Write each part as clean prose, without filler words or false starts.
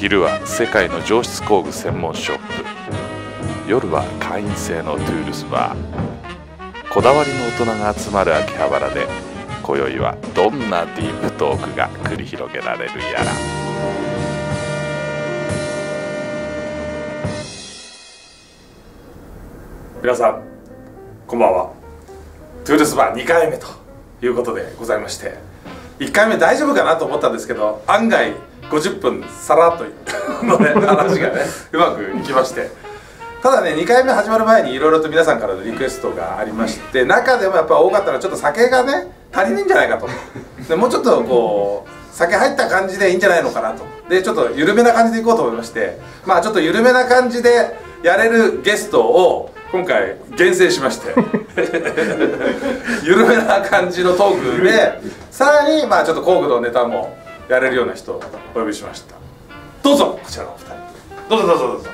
昼は世界の上質工具専門ショップ、夜は会員制のトゥールスバー。こだわりの大人が集まる秋葉原で今宵はどんなディープトークが繰り広げられるやら。皆さんこんばんは。トゥールスバー2回目ということでございまして、1回目大丈夫かなと思ったんですけど、案外50分さらっとのね話がねうまくいきまして、ただね2回目始まる前にいろいろと皆さんからのリクエストがありまして、中でもやっぱ多かったのはちょっと酒がね足りないんじゃないかと、でもうちょっとこう酒入った感じでいいんじゃないのかなと、でちょっと緩めな感じでいこうと思いまして、まあちょっと緩めな感じでやれるゲストを今回厳選しまして緩めな感じのトークでさらにまあちょっと工具のネタもやれるような人をお呼びしました。どうぞこちらのお二人、どうぞどうぞどうぞ。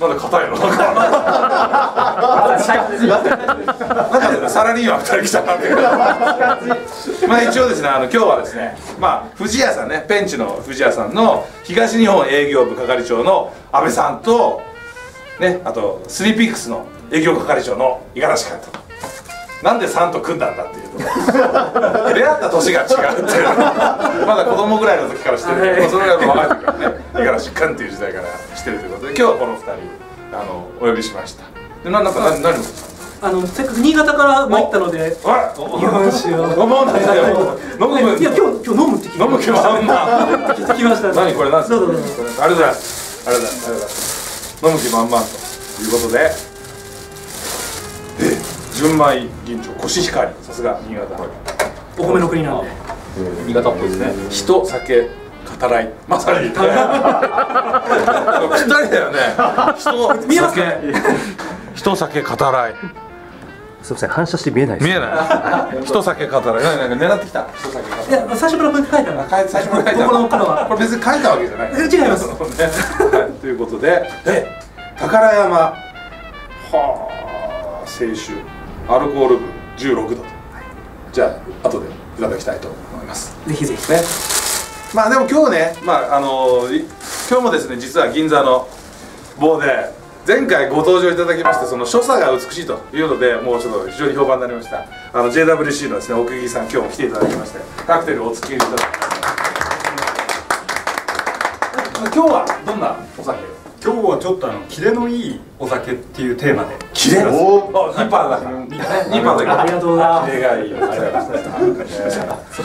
なんで硬いの？なんかサラリーマン2人来たなってまあ一応ですね、今日はですね、まあ藤屋さんね、ペンチの藤屋さんの東日本営業部係長の阿部さんとね、あとスリーピックスの営業係長の五十嵐監督、なんでさんと組んだんだっていうと出会った年が違うっていうまだ子供ぐらいの時からしてるけど、それぐらいの若い時からね五十嵐君っていう時代からしてるということで、今日はこの2人お呼びしました。でなんだか何をせっかく新潟から参ったので、あっ飲まないでよ、飲む、いや今日飲むって聞きました、飲む気もあんな聞きました。何これ、何ですか、ありがとうございます、ありがとうございます。飲む気もあんまということで、純米吟醸コシヒカリ、さすが新潟、お米の国なんで新潟っぽいですね。人酒語らい、まさにぴったりだよね。人酒語らい、すみません反射して見えないです、見えない、人酒語らい、なんか狙ってきた、人酒語らい、いや最初から僕書いたの、最初から書いたの、これ別に書いたわけじゃない、違いますということで、宝山はあ清酒アルコール分16度と、じゃあ後でいただきたいと思います。ぜひぜひね。まあでも今日ね、まあ今日もですね、実は銀座の某で前回ご登場いただきまして、その所作が美しいというので、もうちょっと非常に評判になりました、JWC のですね奥木さん、今日も来ていただきまして、カクテルをお付き合いいただきました今日はどんなお酒を、今日はちょっとキレのいいお酒っていうテーマで、キレ、おお、2パーだから2パーだから、ありがとうございます、キレがいいよ、ありがとうございます。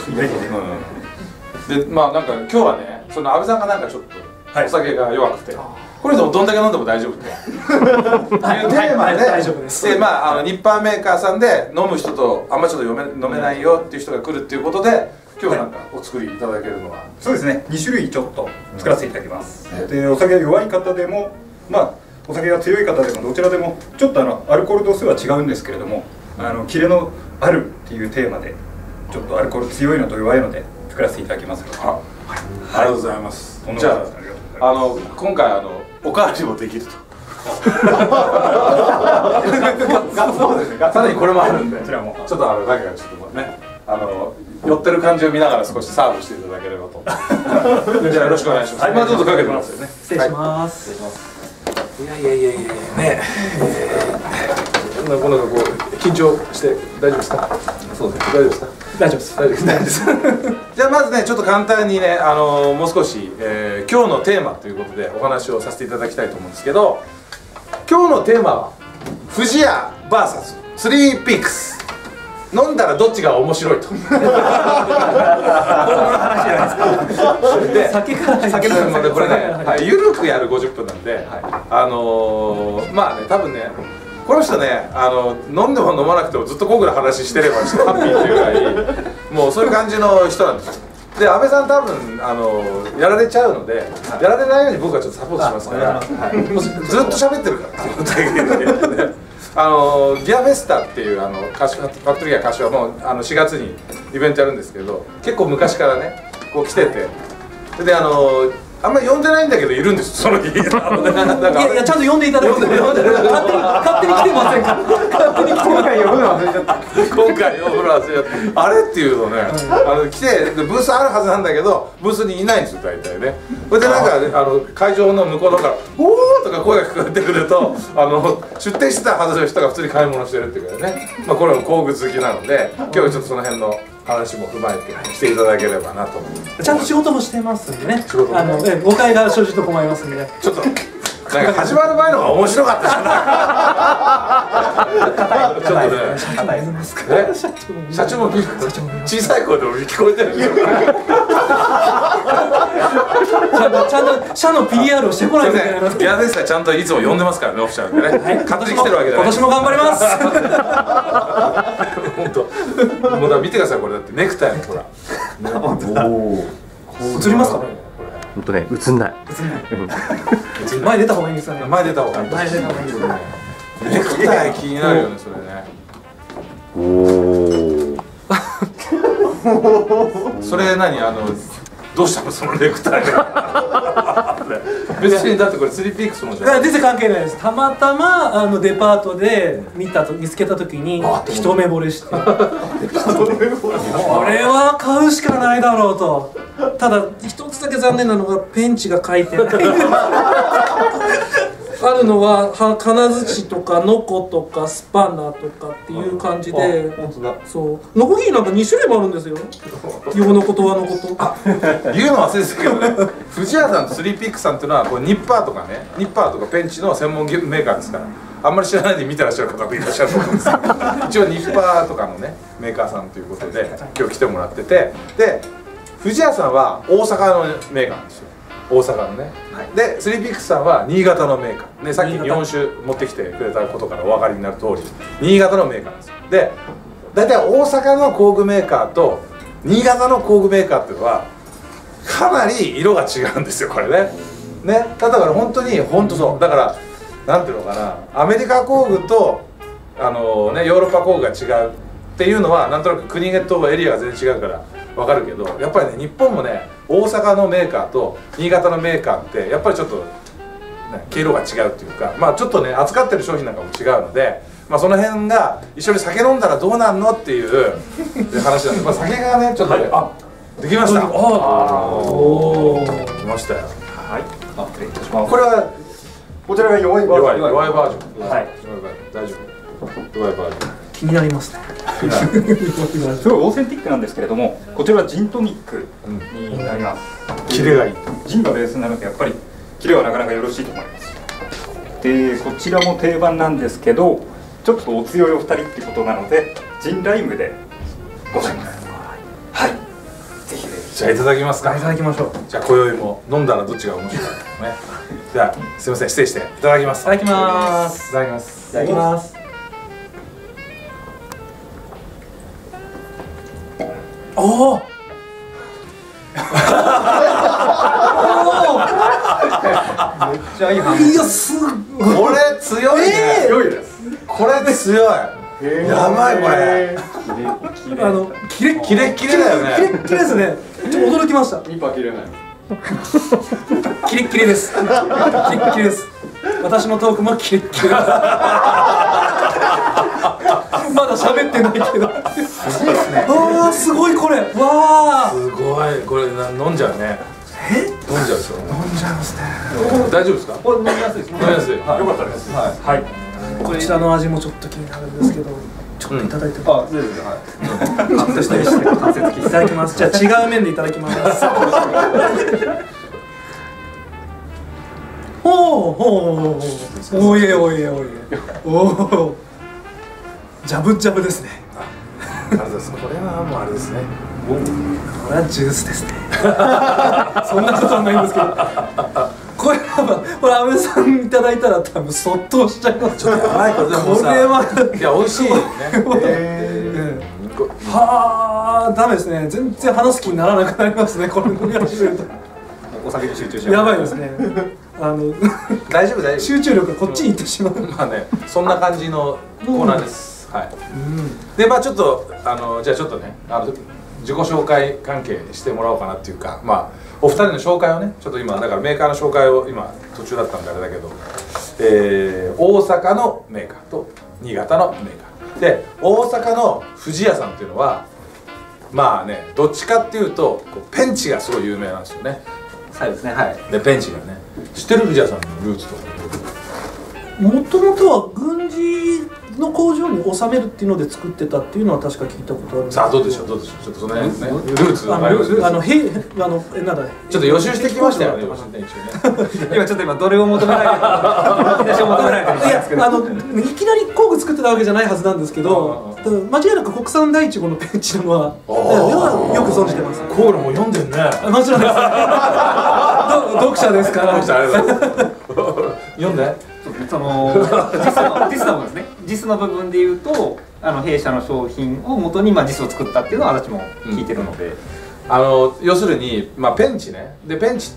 でまあなんか今日はね、その阿部さんがなんかちょっとお酒が弱くて、これでもどんだけ飲んでも大丈夫っていうテーマで、大丈夫です。でまあニッパーメーカーさんで飲む人とあんまちょっと飲めないよっていう人が来るっていうことで、今日なんかお作りいただけるのは、そうですね、2種類ちょっと作らせていただきます、でお酒が弱い方でも、まあお酒が強い方でもどちらでもちょっとアルコール度数は違うんですけれども、キレのあるっていうテーマでちょっとアルコール強いのと弱いので作らせていただきますので、ありがとうございます。じゃあ今回おかわりもできると、さらにこれもあるんで、こちらもちょっとだけはちょっとね、寄ってる感じを見ながら少しサーブしていただければと。じゃあよろしくお願いします。今ちょっとかけてますよね。失礼します。失礼します。いやいやいやいやね。なんかこう緊張して大丈夫ですか？そうです。大丈夫ですか？大丈夫です。大丈夫です。大丈夫です。じゃあまずね、ちょっと簡単にね、もう少し今日のテーマということでお話をさせていただきたいと思うんですけど、今日のテーマは富士屋 vs スリーピックス。飲んだらどっちが面白いと。で、酒飲むのでこれね、ゆるくやる50分なんで、まあね、多分ね、この人ね、飲んでも飲まなくてもずっと工具の話してればハッピーっていうぐらい、もうそういう感じの人なんですよ。で、阿部さん多分やられちゃうので、やられないように僕はちょっとサポートしますから、もうずっと喋ってるから。ギアフェスタっていうファクトリーギア柏も4月にイベントやるんですけど、結構昔からねこう来てて、であんまり呼んでないんだけどいるんですその日。いやいやちゃんと呼んでいただいて、勝手に来てませんか。勝手に来て今回呼ぶの忘れちゃった。今回呼ぶの忘れちゃった。あれっていうのね、来てブースあるはずなんだけどブースにいないんですよ大体ね。それでなんか会場の向こうのからおーとか声が聞こえてくると出店してたはずの人が普通に買い物してるっていうからね。まあこれも工具好きなので今日はちょっとその辺の話も踏まえてしていただければなと思います。ちゃんと仕事もしてますんでね、誤解が生じると困りますんでね。ちょっとなんか始まる前の方が面白かったじゃないですか。社長も小さい声で聞こえてるんですよ。ちゃんと社の PR をしてこないといけない。宮崎さんちゃんといつも呼んでますからねオフィシャルでね。勝手に来てるわけじゃない。今年も頑張ります本当。もうだ見てくださいこれだってネクタイほら。映りますかねこれ。本当ね映んない。映んない。前出た方がいいですよね。前出た方がいい。前出た方がいい。ネクタイ気になるよねそれね。おお。それ何どうしたのそのネクタイ。別にだってこれ3ピークスのじゃない。全然関係ないです。たまたまデパートで見つけた時に一目惚れして、これは買うしかないだろうと。ただ一つだけ残念なのがペンチが書いてないあるのは金槌とかノコとかスパナとかっていう感じで、そうノコギリなんか2種類もあるんですよ。用のことはのこと。あ、言うの忘れてたけどね。藤原さんとスリーピックさんっていうのはこうニッパーとかね、ニッパーとかペンチの専門メーカーですから、あんまり知らないで見てらっしゃる方もいらっしゃると思うんですけど、一応ニッパーとかのねメーカーさんということで今日来てもらってて、で藤原さんは大阪のメーカーなんですよ。大阪のね、はい、でスリーピックスさんは新潟のメーカー、ね、さっき日本酒持ってきてくれたことからお分かりになる通り新潟のメーカーなんですよ。で大体大阪の工具メーカーと新潟の工具メーカーっていうのはかなり色が違うんですよこれね。だから本当に本当そうだから何ていうのかな、アメリカ工具とヨーロッパ工具が違うっていうのはなんとなく国とエリアが全然違うから分かるけど、やっぱりね日本もね大阪のメーカーと新潟のメーカーってやっぱりちょっと、ね、毛色が違うっていうか、まあちょっとね扱ってる商品なんかも違うので、まあ、その辺が一緒に酒飲んだらどうなんのっていう話なんで、まあ、酒がねちょっとね、はい、あできました。おー来ましたよ。はい、あ失礼いたします。これはこちらが弱いバージョン。弱いバージョン。はい、大丈夫。弱いバージョン気になりますね。すごいオーセンティックなんですけれども、こちらはジントニックになります。キレがいい。ジンがベースになるとやっぱりキレはなかなかよろしいと思います。でこちらも定番なんですけど、ちょっとお強いお二人ってことなのでジンライムでございます。はい、ぜひ。じゃあいただきますか。いただきましょう。じゃあ今宵も飲んだらどっちが面白いかね。じゃあすいません失礼して。いただきます。いただきます。いただきます。いただきます。おおめっちゃいい話。いやすごいこれ強いね。強いです。これ強い。やばいこれ。キレッキレだよね。キレッキレですね。驚きました。2パー切れない。キレッキレです。キレッキレです。私のトークもキレッキレです。まだ喋ってないけど。ああすごいこれ。わあ。すごいこれ飲んじゃうね。え？飲んじゃうでしょ。飲んじゃいますね。大丈夫ですか？これ飲みやすいですね。飲みやすい。よかったです。はい。こちらの味もちょっと気になるんですけど、ちょっといただいて。あ、全然はい。ちょっと失礼して間接的いただきます。じゃあ違う面でいただきます。おおおいえおいえおいえおお。ジャブジャブですね。これはもうあれですね。これはジュースですね。そんなことはないんですけど。これ阿部さんいただいたら多分そっとしちゃいます。ちょっとやばいこれでもさ。これはいや美味しいよね。はあダメですね。全然話す気にならなくなりますね。これ飲み始めると。お酒に集中しちゃう。やばいですね。大丈夫大丈夫。集中力がこっちに行ってしまう。まあねそんな感じのコーナーです。はい、でまあちょっとじゃあちょっとね自己紹介関係してもらおうかなっていうか、まあお二人の紹介をね、ちょっと今だからメーカーの紹介を今途中だったんであれだけど、大阪のメーカーと新潟のメーカーで、大阪の富士屋さんっていうのはまあね、どっちかっていうとこうペンチがすごい有名なんですよね。そうですね、はい。でペンチがね、知ってる富士屋さんのルーツとか。もともとは軍事の工場に収めるっていうので作ってたっていうのは確か聞いたことあるんですけど。さあどうでしょう、どうでしょう、ちょっとその辺ね、ルーツのなんだ、ちょっと予習してきましたよね。今ちょっとどれを求めないか、引き出しを求めないか。いや、いきなり工具作ってたわけじゃないはずなんですけど、間違いなく国産第一号のペンチのはよく存じてます。コールも読んでるね。もちろんです、読者ですから。読んでJIS のですね、JIS の部分でいうと、弊社の商品を元にJIS を作ったっていうのは私も聞いてるので、要するに、ペンチね、でペンチ、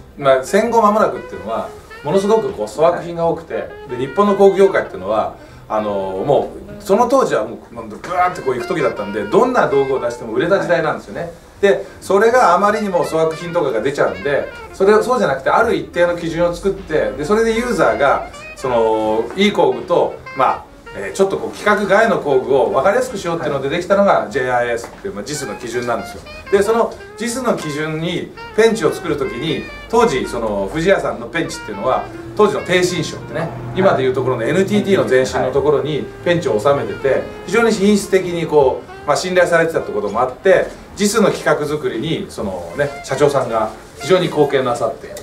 戦後間もなくっていうのはものすごくこう粗悪品が多くて、はい、で日本の工具業界っていうのはもうその当時はもうグワーってこう行く時だったんで、どんな道具を出しても売れた時代なんですよね。はい、でそれがあまりにも粗悪品とかが出ちゃうんで、そうじゃなくてある一定の基準を作って、でそれでユーザーがそのいい工具と、ちょっとこう規格外の工具を分かりやすくしようっていうのでできたのが JIS っていう、JIS の基準なんですよ。でその JIS の基準にペンチを作る時に、当時その富士屋さんのペンチっていうのは当時の逓信省ってね、今でいうところの NTT の前身のところにペンチを収めてて、非常に品質的にこう、信頼されてたってこともあって、 JIS の企画作りにその、社長さんが非常に貢献なさって、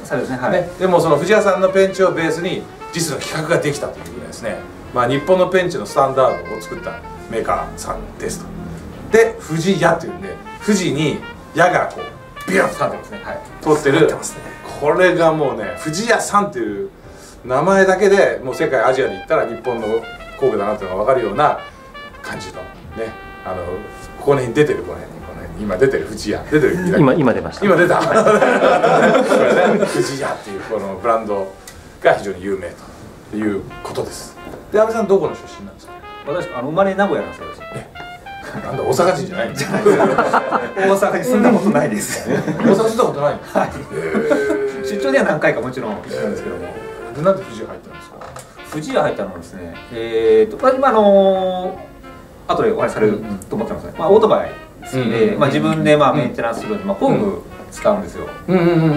でもその富士屋さんのペンチをベースにJIS の企画ができたというぐらいですね。日本のペンチのスタンダードを作ったメーカーさんですと。で富士屋というんで、富士に矢がこうビュンと立ってますね、はい、通ってる、これがもうね、富士屋さんっていう名前だけでもう世界、アジアに行ったら日本の工具だなっていうのが分かるような感じのね、この辺に出てる、今出てる富士屋出てる、今出ました、今出たこれね、富士屋っていうこのブランドが非常に有名ということです。で、安倍さんどこの出身なんですか？私生まれ名古屋なんですよ。なんだ、大阪人じゃないんですか？大阪に住んだことないです。大阪住んだことない。はい。出張では何回かもちろんしてるんですけども。で、なんで富士屋入ったんですか？富士屋入ったのはですね、今後でお話しされると思ってますね。オートバイですので、自分でメンテナンスするのに工具使うんですよ。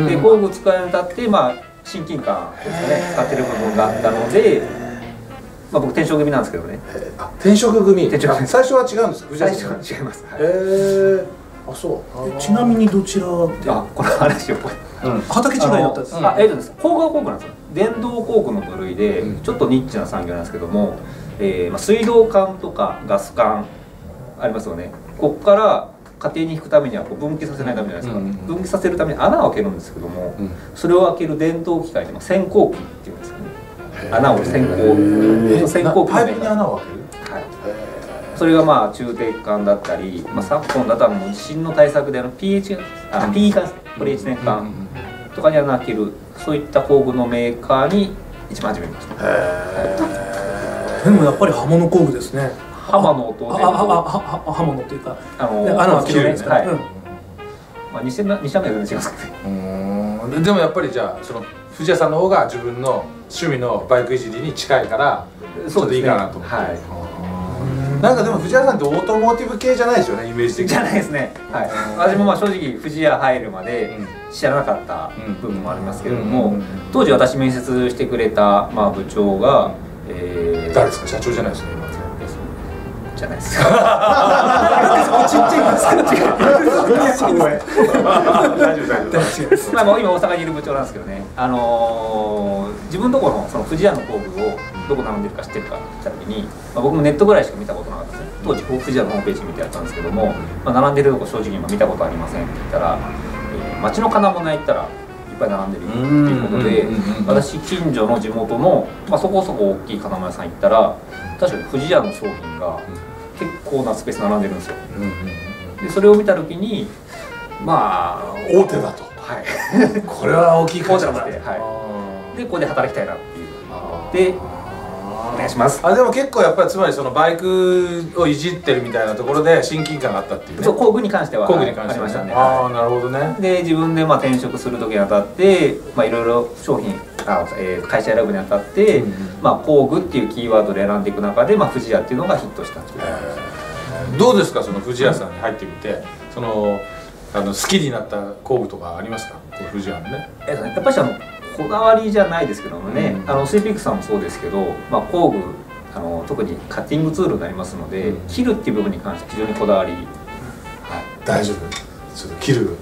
で、工具使うにあたって親近感ですね、使ってる部分があったので、僕転職組なんですけどね。転職組、最初は違うんですか？最初は違います。あ、そう。ちなみにどちらで？あ、これ話よ、畑違いだったんです。工具は工具なんですよ。電動工具の部類でちょっとニッチな産業なんですけども、水道管とかガス管ありますよね。こっから家庭に引くためには分岐させないためじゃないですか。分岐させるために穴を開けるんですけども、それを開ける電動機械で潜航機っていうんですよね。穴を潜航、潜航機でパイプに穴を開ける。それが中低管だったり、昨今だと地震の対策でPE 管、これ1年間とかに穴を開ける、そういった工具のメーカーに一番始めました。でもやっぱり刃物工具ですね。刃物と刃物というか、穴は切れないですから。2社目は全然違うんですけど。でもやっぱりじゃあその藤谷さんの方が自分の趣味のバイクいじりに近いから、ちょっといいかなと思って。なんかでも藤谷さんってオートモーティブ系じゃないですよね、イメージ的に。じゃないですね。はい。私も正直藤谷入るまで知らなかった部分もありますけれども、当時私面接してくれた部長が誰ですか？社長じゃないですね。じゃないですか。ちっちゃいです。今大阪にいる部長なんですけどね。自分どこのその富士屋の工具をどこ頼んでるか知ってるかって言った時に、僕もネットぐらいしか見たことなかったんですね。当時富士屋のホームページ見てやったんですけども、並んでるとこ正直今見たことありませんって言ったら、町の金物行ったらいっぱい並んでるっていうことで、私近所の地元のそこそこ大きい金物屋さん行ったら、確かに富士屋の商品が結構なスペース並んでるんですよ。でそれを見た時に大手だと、はい、これは大きい会社だって、はい、でここで働きたいなっていうで、お願いします。あ、でも結構やっぱりつまりそのバイクをいじってるみたいなところで親近感があったっていうね。そう、工具に関しては。工具に関しては、ね。ああ、なるほどね。で自分でまあ転職する時にあたって、まあいろいろ商品、会社選ぶにあたって、まあ工具っていうキーワードで選んでいく中で、まあ富士屋っていうのがヒットしたっていう。どうですか、その富士屋さんに入ってみて、その好きになった工具とかありますか、富士屋のね。やっぱりこだわりじゃないですけどもね、CPX さんもそうですけど、まあ、工具特にカッティングツールになりますので、切るっていう部分に関して非常にこだわり、大丈夫、ちょっと切る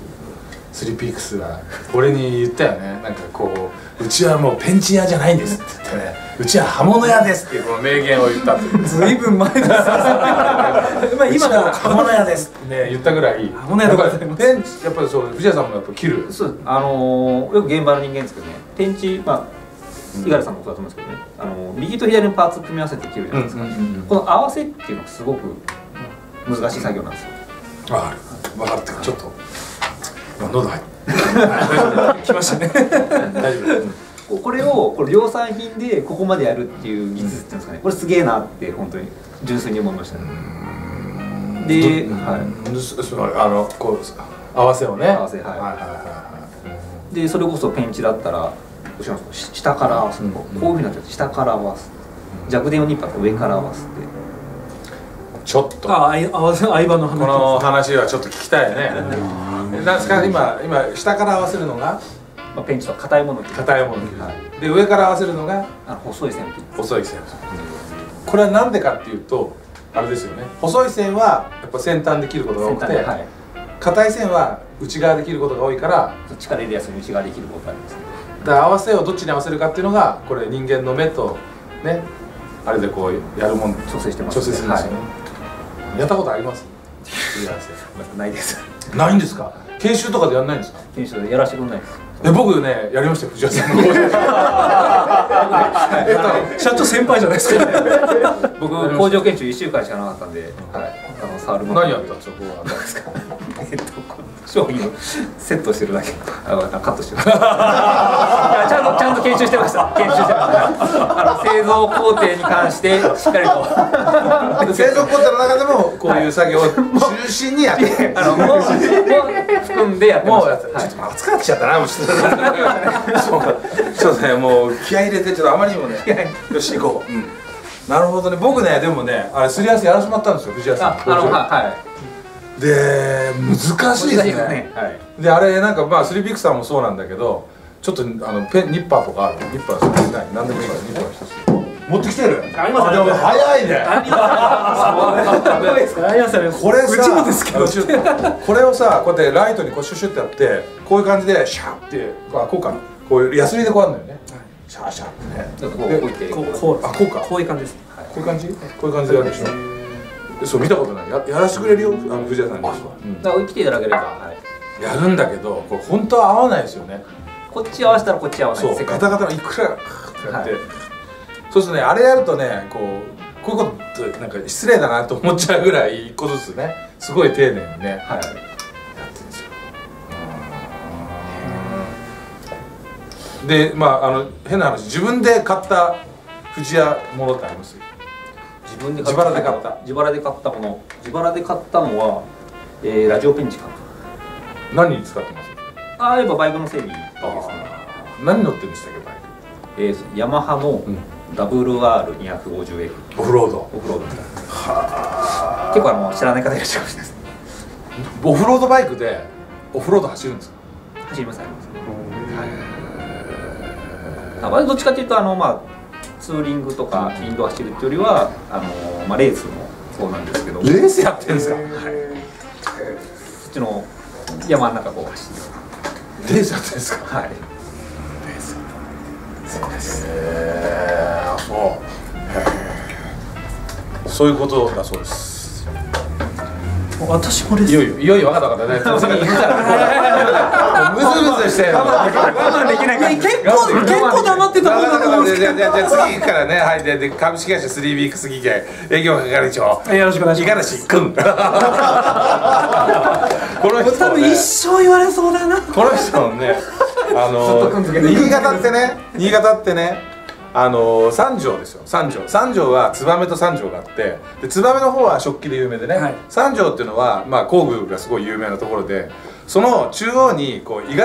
3PX は俺に言ったよね。なんかこう、うちはもうペンチ屋じゃないんですって言ってね、うちは刃物屋ですっていうこの名言を言ったっていう。ずいぶん前です。今は刃物屋ですね言ったぐらい。刃物屋でございます。ペンチやっぱりそう、藤谷さんもやっぱ切る。そう、よく現場の人間ですけどね、ペンチまあ。井原さんのことだと思うんですけどね、右と左のパーツを組み合わせて切るじゃないですか。この合わせっていうのがすごく難しい作業なんですよ。わかる、わかるってか、ちょっと。喉入ってきましたね。大丈夫。これを量産品でここまでやるっていう技術っていうんですかね、これすげえなって本当に純粋に思いましたね。で、合わせをね、合わせ、はい。でそれこそペンチだったら下から合わす、こういうふうになっちゃって下から合わす、弱点をニッパーって上から合わすって、ちょっと相場の話、この話はちょっと聞きたいね。なんですか、今下から合わせるのがペンチと硬いもの、硬いもので、上から合わせるのが細い線、細い線。これはなんでかっていうとあれですよね、細い線はやっぱ先端で切ることが多くて、硬い線は内側で切ることが多いから、力入れやすい内側で切ることがあります。だから合わせをどっちに合わせるかっていうのが、これ人間の目とね、あれでこうやるもん、調整してます、調整するんですよね。やったことあります？ないです。ないんですか？研修とかでやらないんですか？研修でやらしてくれないです。僕ね、やりましたよ、藤谷さんの。社長先輩じゃないですか。僕、工場研修1週間しかなかったんで、触るもの何やったんですか？商品をセットしてるだけ、カットしてる。ちゃんと研修してました。製造工程に関してしっかりと、製造工程の中でもこういう作業を中心にやって、含んでやってました。ちょっと熱くなってきちゃったな、もう。そうね、もう気合い入れて、ちょっとあまりにもね、よし行こう。なるほどね。僕ね、でもね、あれすり合わせやらせてもらったんですよ、藤谷さん。で、難しいですね。で、あれなんかまあ3PXさんもそうなんだけど、ちょっとニッパーとか、ニッパー作りたい、何でもいいからニッパー一つ持ってきてる。ありますね。でも早いね。ありますね。これさ、うちもですけど、これをさ、こうやってライトにこうシュシュってやって、こういう感じでシャーって、あ、こうかな、こういうヤスリでこうあるんだよね。シャーシャーってね。こう、あ、こうか。こういう感じです。こういう感じ？こういう感じでやるでしょ。そう、見たことない。やらしてくれるよ、藤谷さんに。だから来ていただければやるんだけど、これ本当は合わないですよね。こっち合わせたらこっち合わない。そう、ガタガタのいくらってやって。そうするとね、あれやるとね、こういうことなんか失礼だなと思っちゃうぐらい、一個ずつね、すごい丁寧にね、やってるんですよ。で、まあ変な話、自分で買った藤屋ものってあります？自分で自腹で買ったもの、は、ラジオペンチかな。何に使ってます？ああ、やっぱバイクの整備ですね。何乗ってるんでしたっけ、バイク？ヤマハのWR250F オフロード。はあ、結構知らない方いらっしゃるかもしれないです。オフロードバイクでオフロード走るんですか？走ります、走ります。はい。どっちかというとまあツーリングとかインド走るっていうよりはまあレースもそうなんですけど。レースやってるんですか？はい。そっちの山の中こう走ってる。レースやってるんですか？はい。レース。そうです。そういうことだそうです。私これ。いよいよ分かったね。むずむずして。我慢できない。結構黙ってた。じゃあ次からね、はい、で株式会社3PX技研営業係長。よろしくお願いします。五十嵐くん。この人多分一生言われそうだな。この人ね、新潟ってね。三条ですよ。三条は燕と三条があって、で燕の方は食器で有名でね、はい、三条っていうのは、まあ、工具がすごい有名なところで、その中央にこう五十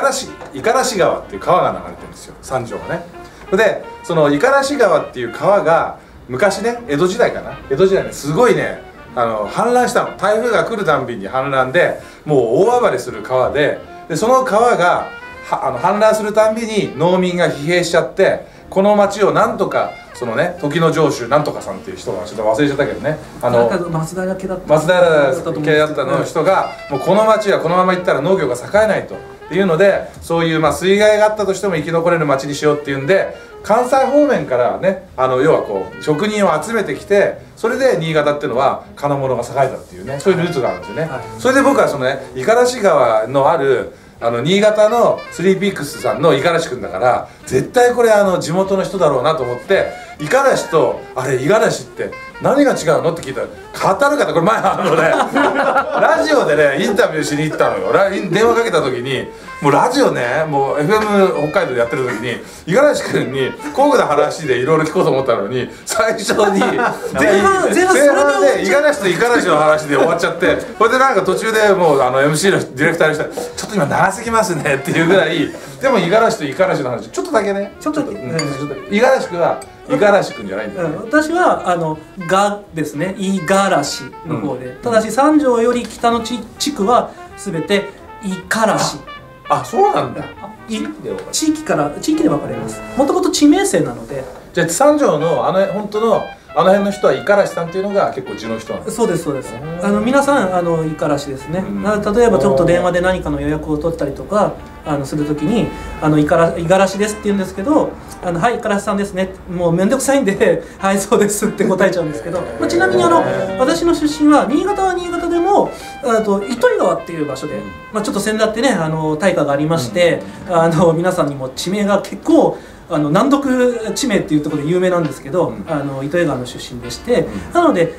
嵐川っていう川が流れてるんですよ、三条がね。でその五十嵐川っていう川が昔ね、江戸時代かな、江戸時代ね、すごいね氾濫したの。台風が来るたんびに氾濫で、もう大暴れする川で、でその川が氾濫するたんびに農民が疲弊しちゃって、この町をなんとかそのね、時の城主なんとかさんっていう人が、ちょっと忘れちゃったけどね、松平家だったの人が、もうこの町はこのまま行ったら農業が栄えないというので、そういうまあ水害があったとしても生き残れる町にしようっていうんで、関西方面からね、要はこう職人を集めてきて、それで新潟っていうのは金物が栄えたっていうね、そういうルーツがあるんですよね。はい、それで僕はそのね、五十嵐川のある新潟のスリーピークスさんの五十嵐君だから、絶対これ地元の人だろうなと思って、五十嵐とあれ五十嵐って何が違うのって聞いたら、語る方、これ前ラジオでね、インタビューしに行ったのよ。電話かけた時に、もうラジオね、もう FM 北海道でやってる時に、五十嵐君に工具の話でいろいろ聞こうと思ったのに、最初に前半で五十嵐と五十嵐の話で終わっちゃって、これでなんか途中でもうMC のディレクターの人が「ちょっと今長すぎますね」っていうぐらい。でも五十嵐と五十嵐の話ちょっとだけね、五十嵐君は五十嵐君じゃないんだよね。私は「が」ですね、五十嵐の方で。ただし三条より北の地区は全て五十嵐。あ、そうなんだ。地域で分かれます。もともと地名姓なので。じゃあ三条の本当の辺の人は五十嵐さんっていうのが結構地の人なんですか？そうです、そうです。皆さん五十嵐ですね。例えばちょっと電話で何かの予約を取ったりとかするときに「五十嵐です」って言うんですけど「はい、五十嵐さんですね」もう面倒くさいんで「はい、そうです」って答えちゃうんですけど、まあ、ちなみに私の出身は新潟は新潟でも糸魚川っていう場所で、まあ、ちょっと先だってね大火がありまして、皆さんにも地名が結構難読地名っていうところで有名なんですけど、糸魚川の出身でして、なので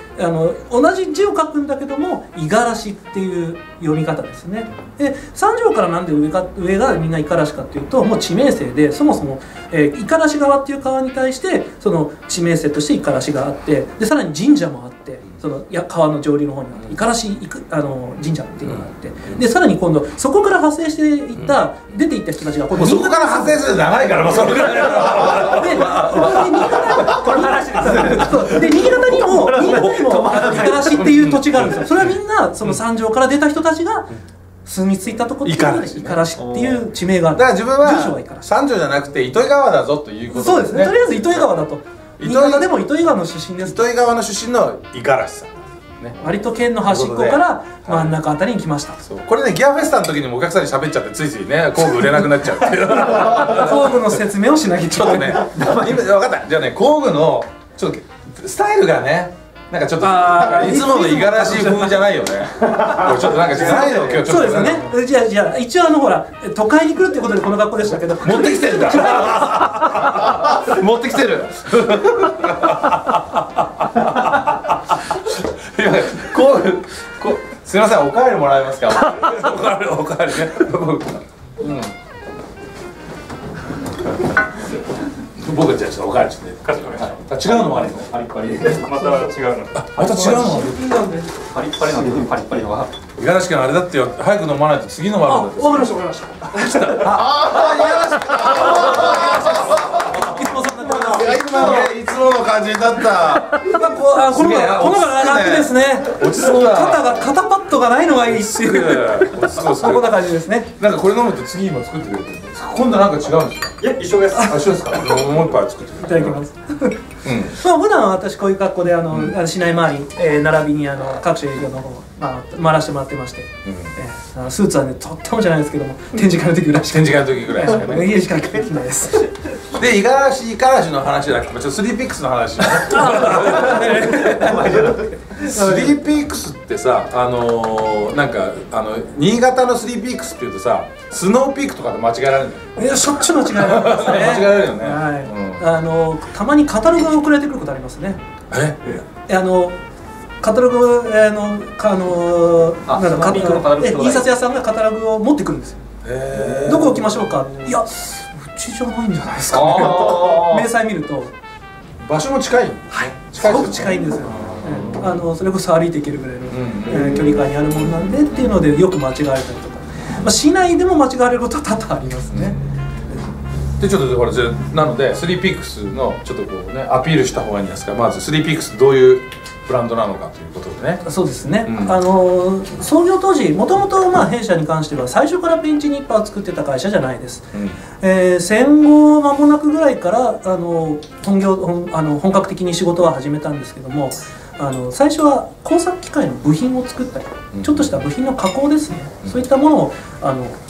同じ字を書くんだけども五十嵐っていう読み方ですね。で三条からなんで上がみんな五十嵐かっていうと、もう地名姓で、そもそも五十嵐川っていう川に対してその地名姓として五十嵐があって、でさらに神社もあって、その川の上流の方にあって五十嵐神社っていうのがあって、でさらに今度そこから派生していった出ていった人たちが、そこから派生する長いからもうそれぐらい。で新潟にも五十嵐っていう土地があるんですよ。それはみんなその三条から出た人たちが住み着いたところに五十嵐っていう地名がある。だから自分は三条じゃなくて糸魚川だぞということですね。そうですね、とりあえず糸魚川だと。新潟でも糸魚川の出身です。糸魚川の出身の五十嵐さん、割と県の端っこから真ん中あたりに来ました。これね、ギアフェスタの時にもお客さんに喋っちゃって、ついついね工具売れなくなっちゃうっていう工具の説明をしなきゃちょっとね、分かった。じゃあね、工具のちょっとスタイルがね、なんかちょっといつもの五十嵐風じゃないよね。ちょっとなんかないの今日。そうですね。じゃあ一応ほら、都会に来るってことでこの学校でしたけど、持ってきてるんだ。持ってきてる。すみません、おかわりもらえますか？おかわりね。僕じゃちょっとおかわりして。違うのもあるの？パリパリ。また違うの。また違うの？パリパリのパリパリは。五十嵐君あれだってよ、早く飲まないと次のもあるんだ。わかりました、わかりました。ああ、五十嵐。いつもそんな感じ。いつもの感じだった。このが楽ですね。肩パッドがないのがいいっていう。こんな感じですね。なんかこれ飲むと次今作ってくれてる。今度なんか違うんですか？いや、一緒です。一緒ですか？もう一杯作ってくれてる。いただきます。まあ普段私こういう格好で市内周り並びに各種営業の方回らせてもらってまして、スーツはねとってもじゃないですけども、展示会の時ぐらいしか家にしか帰ってきないです。で五十嵐の話じゃなくて、ちょっとスリーピックスの話。スリーピークスってさ、なんか新潟のスリーピークスっていうとさ、スノーピークとかで間違えられるんだよ。いや、しょっちゅう間違えられますね。間違えられるよね。たまにカタログが送られてくることありますね。え？カタログ印刷屋さんがカタログを持ってくるんですよ。どこ置きましょうか。いや、うちじゃないんじゃないですかね。明細見ると場所も近い、はい、すごく近いんですよ。それこそ歩いていけるぐらいの距離感にあるものなんでっていうのでよく間違えたりとか、まあ、市内でも間違われることは多々ありますね。でちょっとほらなので3ピークスのちょっとこうねアピールした方がいいんですが、まず3ピークスどういうブランドなのかということでね。そうですね、うん、創業当時もともと弊社に関しては最初からペンチニッパーを作ってた会社じゃないです、うん、戦後間もなくぐらいから本格的に仕事は始めたんですけども、最初は工作機械の部品を作ったり、うん、ちょっとした部品の加工ですね、うん、そういったものを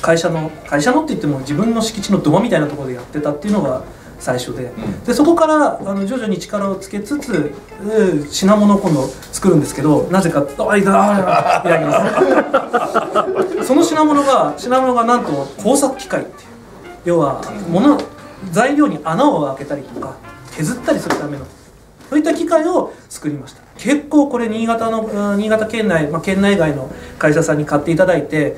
会社のって言っても自分の敷地の土間みたいなところでやってたっていうのが最初で、うん、でそこから徐々に力をつけつつ品物を今度作るんですけど、なぜかやりますその品物がなんと工作機械っていう、要は材料に穴を開けたりとか削ったりするためのそういった機械を作りました。結構これ新潟県内、県内外の会社さんに買っていただいて、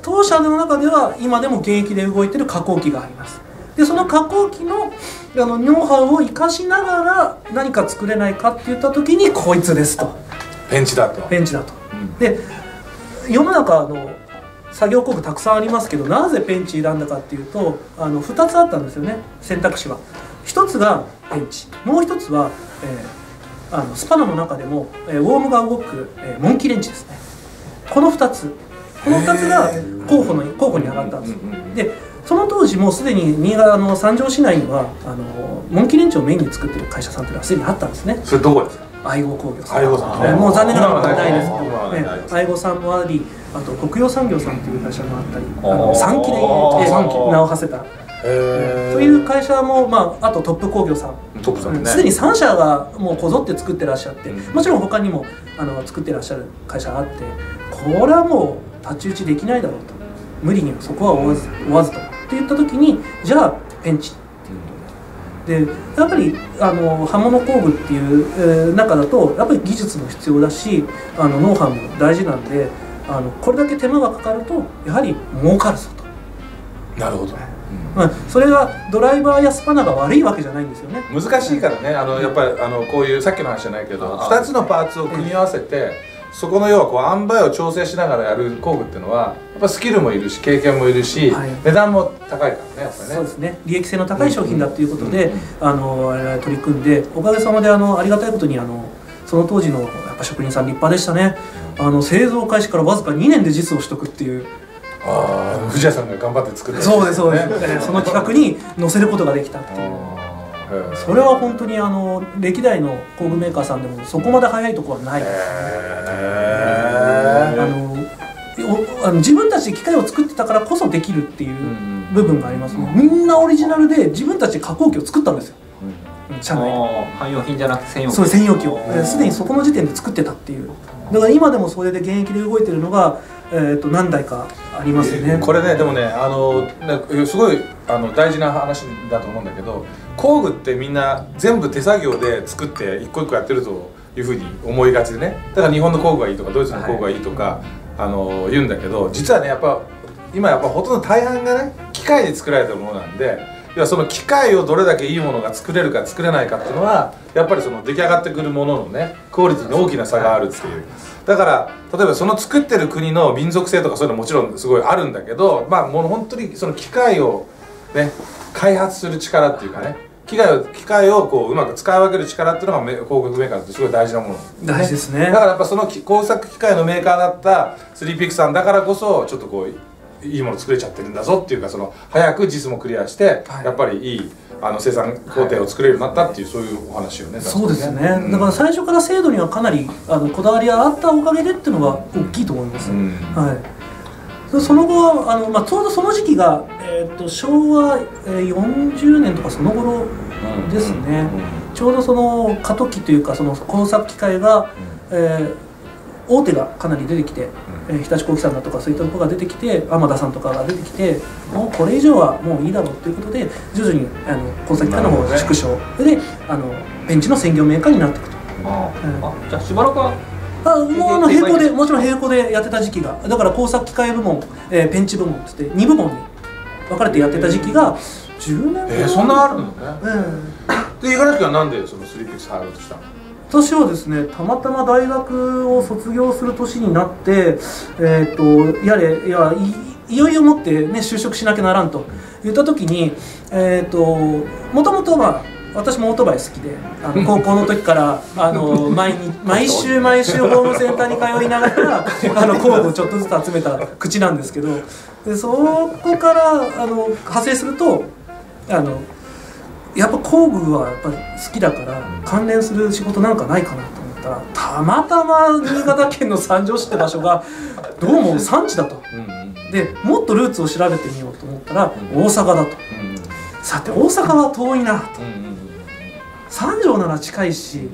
当社の中では今でも現役で動いてる加工機があります。でその加工機のノウハウを生かしながら何か作れないかって言った時にこいつですと、ペンチだと、うん、で世の中作業工具たくさんありますけど、なぜペンチ選んだかっていうと2つあったんですよね、選択肢は。1つがペンチ、もう1つは、スパナの中でも、ウォームが動く、モンキーレンチですね。この2つが候補に上がったんです、でその当時もうすでに新潟の三条市内にはモンキーレンチをメインに作ってる会社さんというのはすでにあったんですね。それどこですか？愛護工業さん。もう残念ながらないですけど、愛護さんもあり、あと国用産業さんという会社もあったり、3期で名を馳せたそういう会社も、あとトップ工業さん、すでに3社がもうこぞって作ってらっしゃって、もちろん他にも作ってらっしゃる会社があって、これはもう太刀打ちできないだろうと、無理にそこは追わずとって言った時に、じゃあペンチっていうことで、やっぱり刃物工具っていう中だとやっぱり技術も必要だしノウハウも大事なんで、これだけ手間がかかるとやはり儲かるぞと。なるほどね、うん、それがドライバーやスパナが悪いわけじゃないんですよね。難しいからね、やっぱりこういうさっきの話じゃないけど2つのパーツを組み合わせて、そこの要はこう塩梅を調整しながらやる工具っていうのはやっぱスキルもいるし経験もいるし、はい、値段も高いからね、やっぱりね。そうですね、利益性の高い商品だということで取り組んで、おかげさまでありがたいことにその当時のやっぱ職人さん立派でしたね。製造開始からわずか2年でJISを取得っていう。藤谷さんが頑張って作った、ね、そうですその企画に載せることができたっていう。それは本当に歴代の工具メーカーさんでもそこまで早いところはないです、ね。自分たちで機械を作ってたからこそできるっていう部分があります、ね。みんなオリジナルで自分たちで加工機を作ったんですよ、社内で。汎用品じゃなくて専用機。そう、専用機をすでにそこの時点で作ってたっていう。だから今でもそれで現役で動いてるのが何台かありますね。これね、でもねすごい大事な話だと思うんだけど、工具ってみんな全部手作業で作って一個一個やってるというふうに思いがちでね、だから日本の工具がいいとかドイツの工具がいいとか、言うんだけど、実はねやっぱ今やっぱほとんど大半がね機械で作られてるものなんで、要はその機械をどれだけいいものが作れるか作れないかっていうのはやっぱりその出来上がってくるもののねクオリティに大きな差があるっていう。だから例えばその作ってる国の民族性とかそういうのもちろんすごいあるんだけど、もう本当にその機械をね開発する力っていうかね、機械をこううまく使い分ける力っていうのが工具メーカーってすごい大事なもの、大事ですね。だからやっぱその工作機械のメーカーだった3ピークさんだからこそちょっとこういいもの作れちゃってるんだぞっていうか、その早くJISもクリアして、はい、やっぱりいい生産工程を作れるようになったっていう、そういうお話よね。そうですね、だから最初から制度にはかなりこだわりがあったおかげでっていうのが大きいと思います、うん、はい。その後はちょうどその時期が、昭和40年とかその頃ですね。ちょうどその過渡期というか、その工作機械が、大手がかなり出てきて、日立工機さんだとかそういったところが出てきて、天田さんとかが出てきて、もうこれ以上はもういいだろうということで徐々に工作機械の方が縮小、それでベンチの専業メーカーになっていくと。じゃあしばらくはもう並行で、もちろん並行でやってた時期が、だから工作機械部門、ペンチ部門って2部門に別れてやってた時期が10年ぐらい。そんなあるのね。で五十嵐君はなんでその3PX入ろうとしたの？私はですね、たまたま大学を卒業する年になって、いよいよもって、ね、就職しなきゃならんと言った時に、もともとは私もオートバイ好きで、高校の時から毎週ホームセンターに通いながら工具をちょっとずつ集めた口なんですけど、でそこから派生するとやっぱ工具はやっぱり好きだから関連する仕事なんかないかなと思ったら、たまたま新潟県の三条市って場所がどうも産地だと。でもっとルーツを調べてみようと思ったら大阪だと。さて大阪は遠いなと。三条なら近いし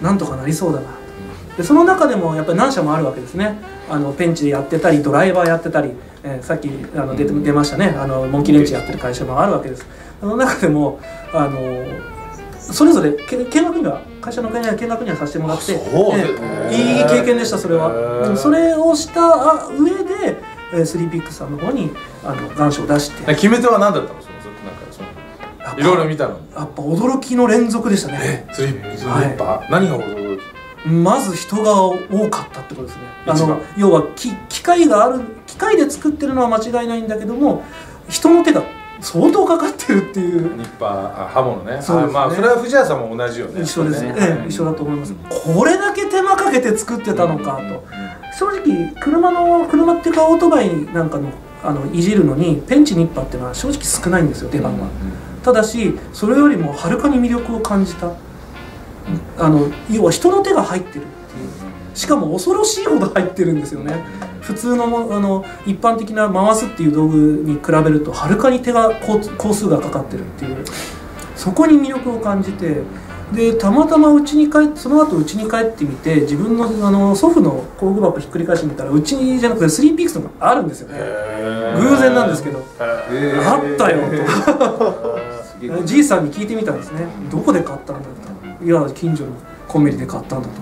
なんとかなりそうだなと。でその中でもやっぱり何社もあるわけですね。ペンチやってたりドライバーやってたり、さっき出ましたね、モンキーレンチやってる会社もあるわけです。その中でもそれぞれ会社の見学にはさせてもらって、いい経験でした。それはそれをした上で3PXさんの方に願書を出して。決め手は何だったの？いろいろ見たのにやっぱ驚きの連続でしたね。何が驚き？まず人が多かったってことですね。要は機械で作ってるのは間違いないんだけども、人の手が相当かかってるっていう。ニッパー刃物ね。それは藤谷さんも同じよね。一緒ですね。一緒だと思います。これだけ手間かけて作ってたのかと。正直車っていうかオートバイなんかのいじるのにペンチニッパーっていうのは正直少ないんですよ、出番は。ただしそれよりもはるかに魅力を感じた。要は人の手が入ってるっていう、しかも恐ろしいほど入ってるんですよね。普通の一般的な回すっていう道具に比べるとはるかに手が工数がかかってるっていう、そこに魅力を感じて。でたまたまその後うちに帰ってみて、自分の祖父の工具箱ひっくり返してみたらうちじゃなくて3PXのがあるんですよ。偶然なんですけどあったよと。じいさんに聞いてみたんですね。どこで買ったんだと。いや近所のコンビニで買ったんだと。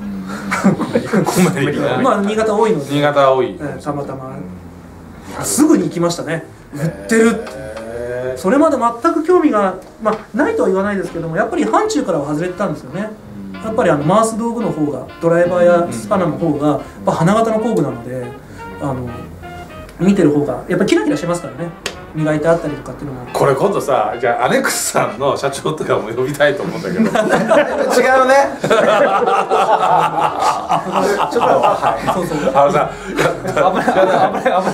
まあ新潟多いので、新潟多い、たまたますぐに行きましたね。売ってるって。それまで全く興味が、ないとは言わないですけども、やっぱり範疇からは外れてたんですよね。やっぱり回す道具の方が、ドライバーやスパナの方がやっぱ花形の工具なので、見てる方がやっぱりキラキラしてますからね。磨いてあったりとかっていうのも。これ今度さ、じゃあアネックスさんの社長とかも呼びたいと思うんだけど。違うね。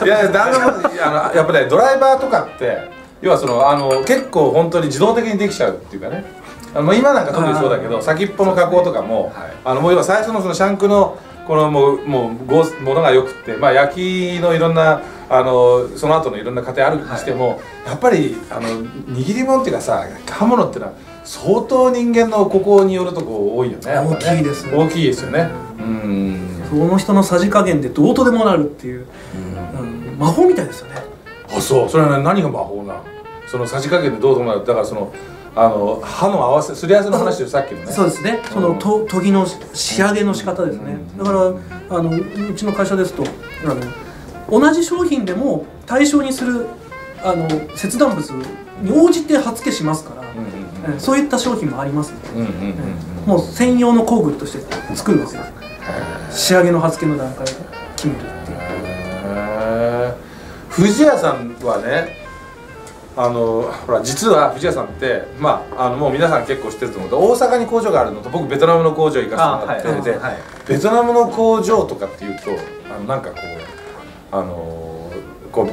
いややっぱねドライバーとかって。要は結構本当に自動的にできちゃうっていうかね、今なんか特にそうだけど先っぽの加工とかも、もう要は最初のシャンクのこのものがよくって、焼きのいろんなその後のいろんな過程あるにしても、やっぱり握り物っていうかさ、刃物っていうのは相当人間のここによるとこ多いよね。大きいですね。大きいですよね。その人のさじ加減でどうとでもなるっていう、魔法みたいですよね。あ、そう。それは何が魔法なの？そのさじ加減でどうともなる。だから刃の合わせ、すり合わせの話でさっきのね。そうですね。研ぎの仕上げの仕方ですね。だからうちの会社ですと同じ商品でも対象にする切断物に応じて刃付けしますから、そういった商品もありますので、もう専用の工具として作るわけです。仕上げの刃付けの段階で決めるっていう。藤谷さんはね、ほら実は藤谷さんって、もう皆さん結構知ってると思うけど、大阪に工場があるのと、僕ベトナムの工場行かせてもらってて、ベトナムの工場とかっていうとなんか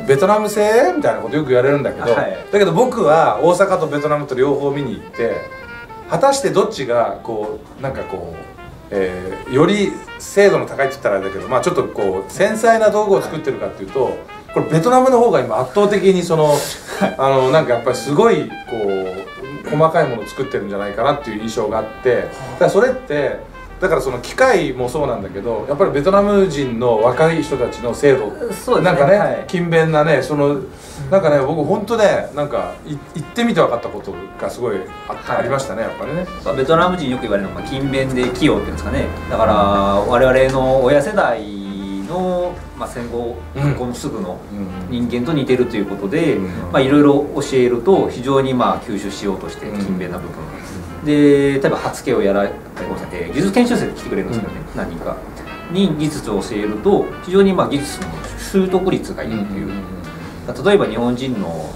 ベトナム製みたいなことよく言われるんだけど、だけど僕は大阪とベトナムと両方見に行って、果たしてどっちがより精度の高いって言ったらあれだけど、ちょっと繊細な道具を作ってるかっていうと。これベトナムの方が今圧倒的になんかやっぱりすごい細かいものを作ってるんじゃないかなっていう印象があって、だからそれって機械もそうなんだけど、やっぱりベトナム人の若い人たちの精度、なんかね勤勉なね、なんかね僕本当ねなんか行ってみて分かったことがすごいありましたね、やっぱりね。ベトナム人よく言われるのが勤勉で器用っていうんですかね。だから我々の親世代の、まあ、戦後復興のすぐの人間と似てるということで、いろいろ教えると非常にまあ吸収しようとして勤勉な部分で、例えば初級をやられて、技術研修生で来てくれるんですけどね、何人かに技術を教えると非常にまあ技術の習得率がいいという、例えば日本人の、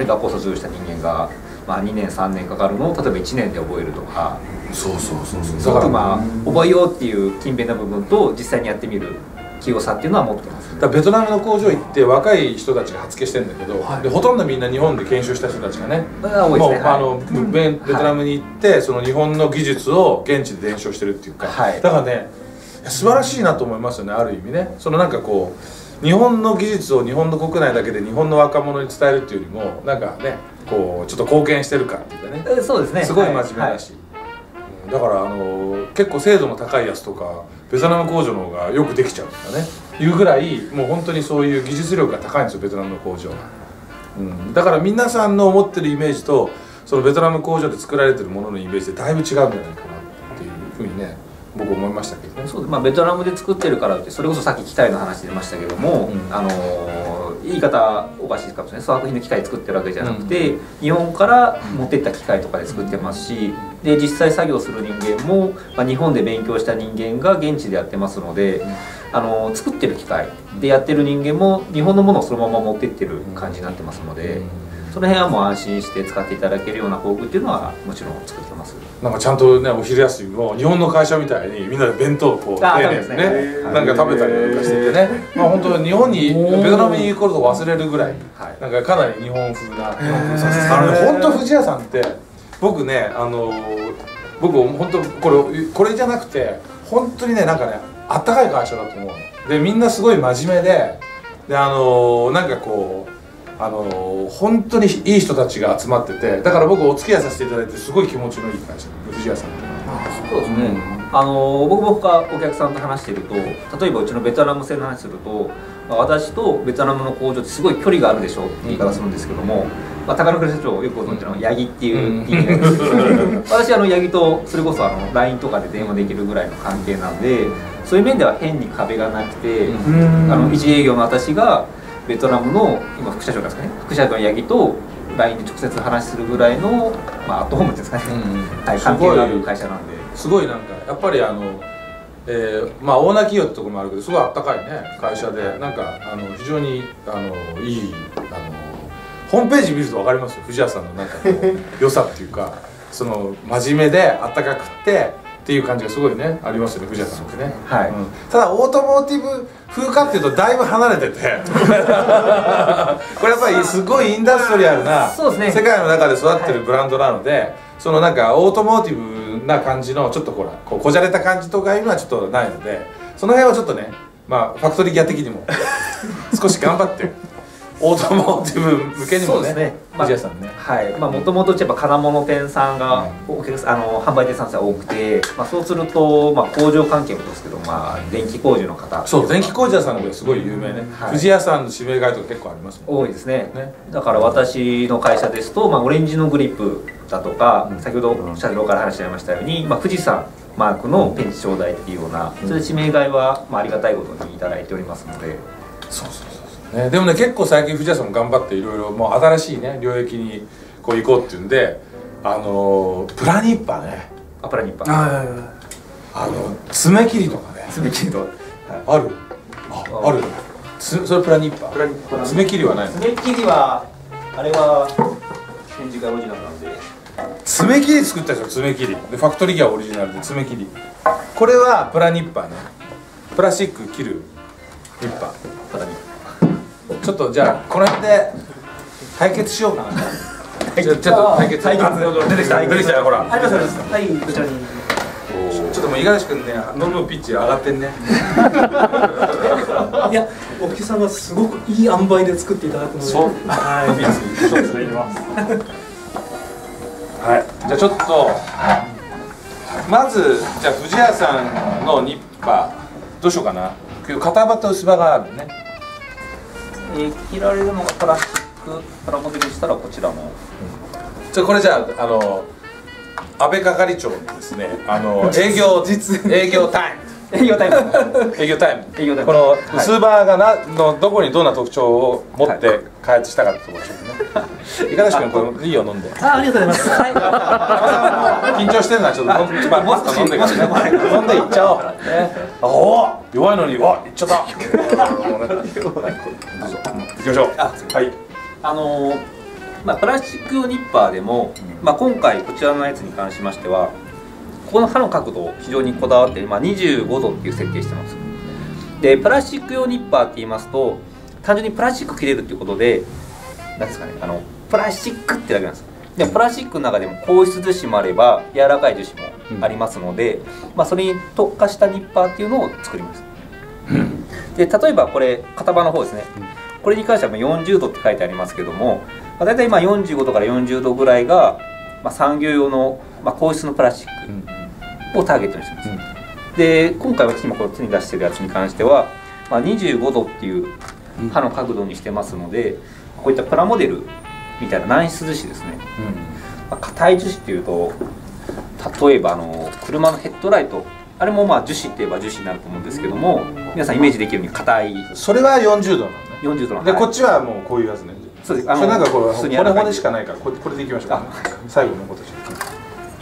学校卒業した人間が、まあ、2年3年かかるのを例えば1年で覚えるとか。すごくまあ覚えようっていう勤勉な部分と実際にやってみる器用さっていうのは持ってます、ね、だベトナムの工場行って若い人たちが発揮してるんだけど、はい、でほとんどみんな日本で研修した人たちがね、ベトナムに行ってその日本の技術を現地で伝承してるっていうか、はい、だからね素晴らしいなと思いますよね、ある意味ね。そのなんかこう日本の技術を日本の国内だけで日本の若者に伝えるっていうよりもなんかねこうちょっと貢献してるかっていうかね、そうですね、すごい真面目だし。はいはい、だから結構精度の高いやつとかベトナム工場の方がよくできちゃうんだねいうぐらい、もう本当にそういう技術力が高いんですよ、ベトナムの工場は、うん、だから皆さんの思ってるイメージとそのベトナム工場で作られてるもののイメージでだいぶ違うんじゃないかなっていうふうにね僕思いましたけど、ね。そうで、まあ、ベトナムで作ってるからってそれこそさっき機械の話出ましたけども、うん、言い方おかしいかもしれない、粗悪品の機械作ってるわけじゃなくて、うん、日本から持ってった機械とかで作ってますし、で実際作業する人間も、まあ、日本で勉強した人間が現地でやってますので、うん、作ってる機械でやってる人間も日本のものをそのまま持ってってる感じになってますので。うんうん、その辺はもう安心して使っていただけるような工具っていうのはもちろん作ってます。なんかちゃんとねお昼休みも日本の会社みたいにみんなで弁当をこう丁寧にねなんか食べたりなんかしててね、まあ本当日本にベトナムに行くことを忘れるぐらいなんかかなり日本風な、本当不二家さんって僕ね僕本当これじゃなくて本当にねなんかねあったかい会社だと思うので、みんなすごい真面目でなんかこう本当にいい人たちが集まってて、だから僕お付き合いさせていただいてすごい気持ちのいい会社、藤屋さんって。そうですね、うん、僕も他お客さんと話してると、例えばうちのベトナム製の話すると、私とベトナムの工場ってすごい距離があるでしょって言い方するんですけども、まあ、高野倉社長をよくご存知の八木っていう人間ですけど、私八木とそれこそLINE とかで電話できるぐらいの関係なんで、そういう面では変に壁がなくて、一営業の私がベトナムの今副社長ですかね、副社長の八木と LINE で直接話するぐらいの、まあ、アットホームですかね、関係がある会社なんで、すごいなんかやっぱりまあオーナー企業ってところもあるけどすごいあったかいね会社で、なんか非常にいいホームページ見ると分かりますよ、藤谷さんのなんか良さっていうかその真面目であったかくてっていう感じがすごいねありますよね、藤谷さんってね。はい、うん、ただオートモーティブ風かっていうとだいぶ離れててこれやっぱりすごいインダストリアルな世界の中で育ってるブランドなので、そのなんかオートモーティブな感じのちょっとこじゃれた感じとかいうのはちょっとないので、その辺はちょっとね、まあファクトリーギア的にも少し頑張ってオートモーティブ向けにもね、藤谷さんね、はい、まあもともと金物店さんが販売店さんが多くて、まあそうするとまあ工場関係もですけど、まあ電気工事の方、そう電気工事屋さんの方がすごい有名ね、藤谷さんの指名買いとか結構ありますもんね、多いですね。だから私の会社ですと、まあオレンジのグリップだとか、先ほど社長から話し合いましたように、まあ富士山マークのペンチ頂戴っていうような、それで指名買いはまあありがたいことにいただいておりますので、ね、でもね結構最近藤谷さんも頑張っていろいろもう新しいね領域にこう行こうっていうんで、プラニッパーね、あ、プラニッパー、爪切りとかね、爪切りとかあるある、それプラニッパー、爪切りはない、爪切りはあれは展示会オリジナルなんで、爪切り作ったでしょ、爪切りでファクトリーギアオリジナルで爪切り、これはプラニッパーね、プラスチック切るニッパー、プラニッパー、ちょっとじゃあこの辺で対決しようかな。ちょっと対決。出てきたよほら。はい、こちらに。ちょっともう五十嵐君ね、ノムピッチ上がってんね。いや、おきさんがすごくいい塩梅で作っていただくので。そう。はい。そうですね。はい。じゃあちょっとまずじゃあ藤谷さんのニッパーどうしようかな。片刃と薄刃があるね。切られるのがプラスチックプラモデルしたらこちらも、じゃこれじゃあ安倍係長のですね営業タイム営業タイム、この薄刃がどこにどんな特徴を持って開発したかってところですね。いかがし君、このいいよ飲んで。あ、ありがとうございます。緊張してるのはちょっともっと飲んでから飲んでいっちゃおう。あ、弱いのにわいっちゃった。行きましょう。はい。プラスチック用ニッパーでも、今回こちらのやつに関しましては、ここの刃の角度を非常にこだわって、25度っていう設定してます。で、プラスチック用ニッパーって言いますと、単純にプラスチック切れるっていうことで、なんですかね、プラスチックってだけなんです。でもプラスチックの中でも硬質樹脂もあれば柔らかい樹脂もありますので、それに特化したニッパーっていうのを作ります。で、例えばこれ片刃の方ですね。これに関しては40度って書いてありますけども、だいたい今45度から40度ぐらいが、産業用の硬質のプラスチック。をターゲットにしてます。で、今回私今こっちに出してるやつに関しては、25度っていう刃の角度にしてますので、こういったプラモデルみたいな軟質樹脂ですね。硬い樹脂っていうと、例えば車のヘッドライト、あれも樹脂って言えば樹脂になると思うんですけども、皆さんイメージできるように硬い。それは40度なんだね。40度なんで、こっちはもうこういうやつね。そうです。なんかこれ骨骨しかないから、これでいきましょうか。最後のことち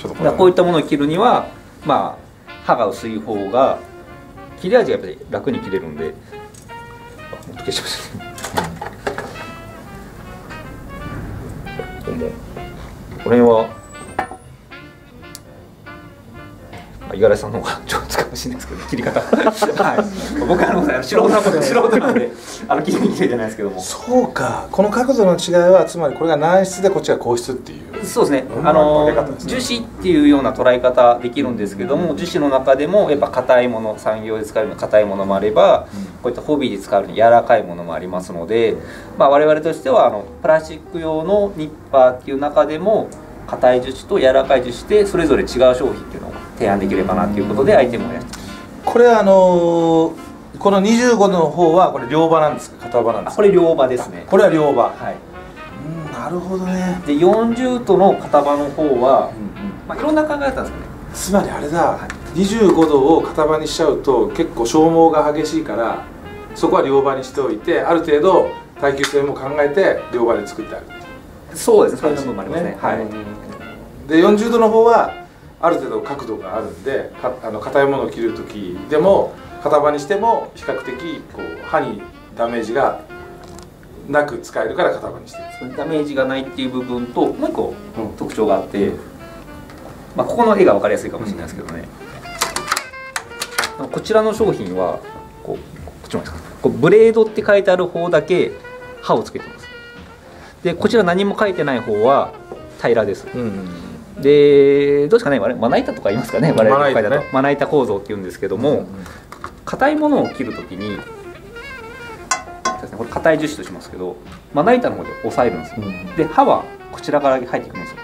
ょっとこういったものを切るには。刃が薄い方が切れ味がやっぱり楽に切れるんで、ほんと消しましたね。これは五十嵐さんの方が上手かもしれないですけど、切り方はい、僕は素人なんで切り身切れじゃないですけども。そうか、この角度の違いはつまりこれが軟質でこっちが硬質っていう。そうですね、樹脂っていうような捉え方できるんですけども、樹脂の中でもやっぱ硬いもの、産業で使えるの硬いものもあれば、こういったホビーで使うの柔らかいものもありますので、我々としてはプラスチック用のニッパーっていう中でも硬い樹脂と柔らかい樹脂でそれぞれ違う商品っていうのを提案できればなということで、アイテムをやってます。これこの25度の方はこれ両刃なんですか、片刃なんですか？これ両刃ですね。これは両刃、はい。なるほどね。で、40度の片刃の方は、いろんな考え方ですね。つまりあれだ、25度を片刃にしちゃうと結構消耗が激しいから、そこは両刃にしておいて、ある程度耐久性も考えて両刃で作ってある。そうですね、そういう部分もありますね。で、40度の方はある程度角度があるんで、硬いものを切る時でも片刃にしても比較的こう刃にダメージがなく使えるから片刃にしてる。ダメージがないっていう部分と、もう一個特徴があって、ここの絵が分かりやすいかもしれないですけどね、こちらの商品はこっちブレードって書いてある方だけ刃をつけてます。で、こちら何も書いてない方は平らです。で、どうですかね、まな板とか言いますかね、我々の会だとまな板構造っていうんですけども、硬いものを切るときに、これ硬い樹脂としますけど、まな板の方で押さえるんですよ。で、刃はこちらから入っていくんですよ。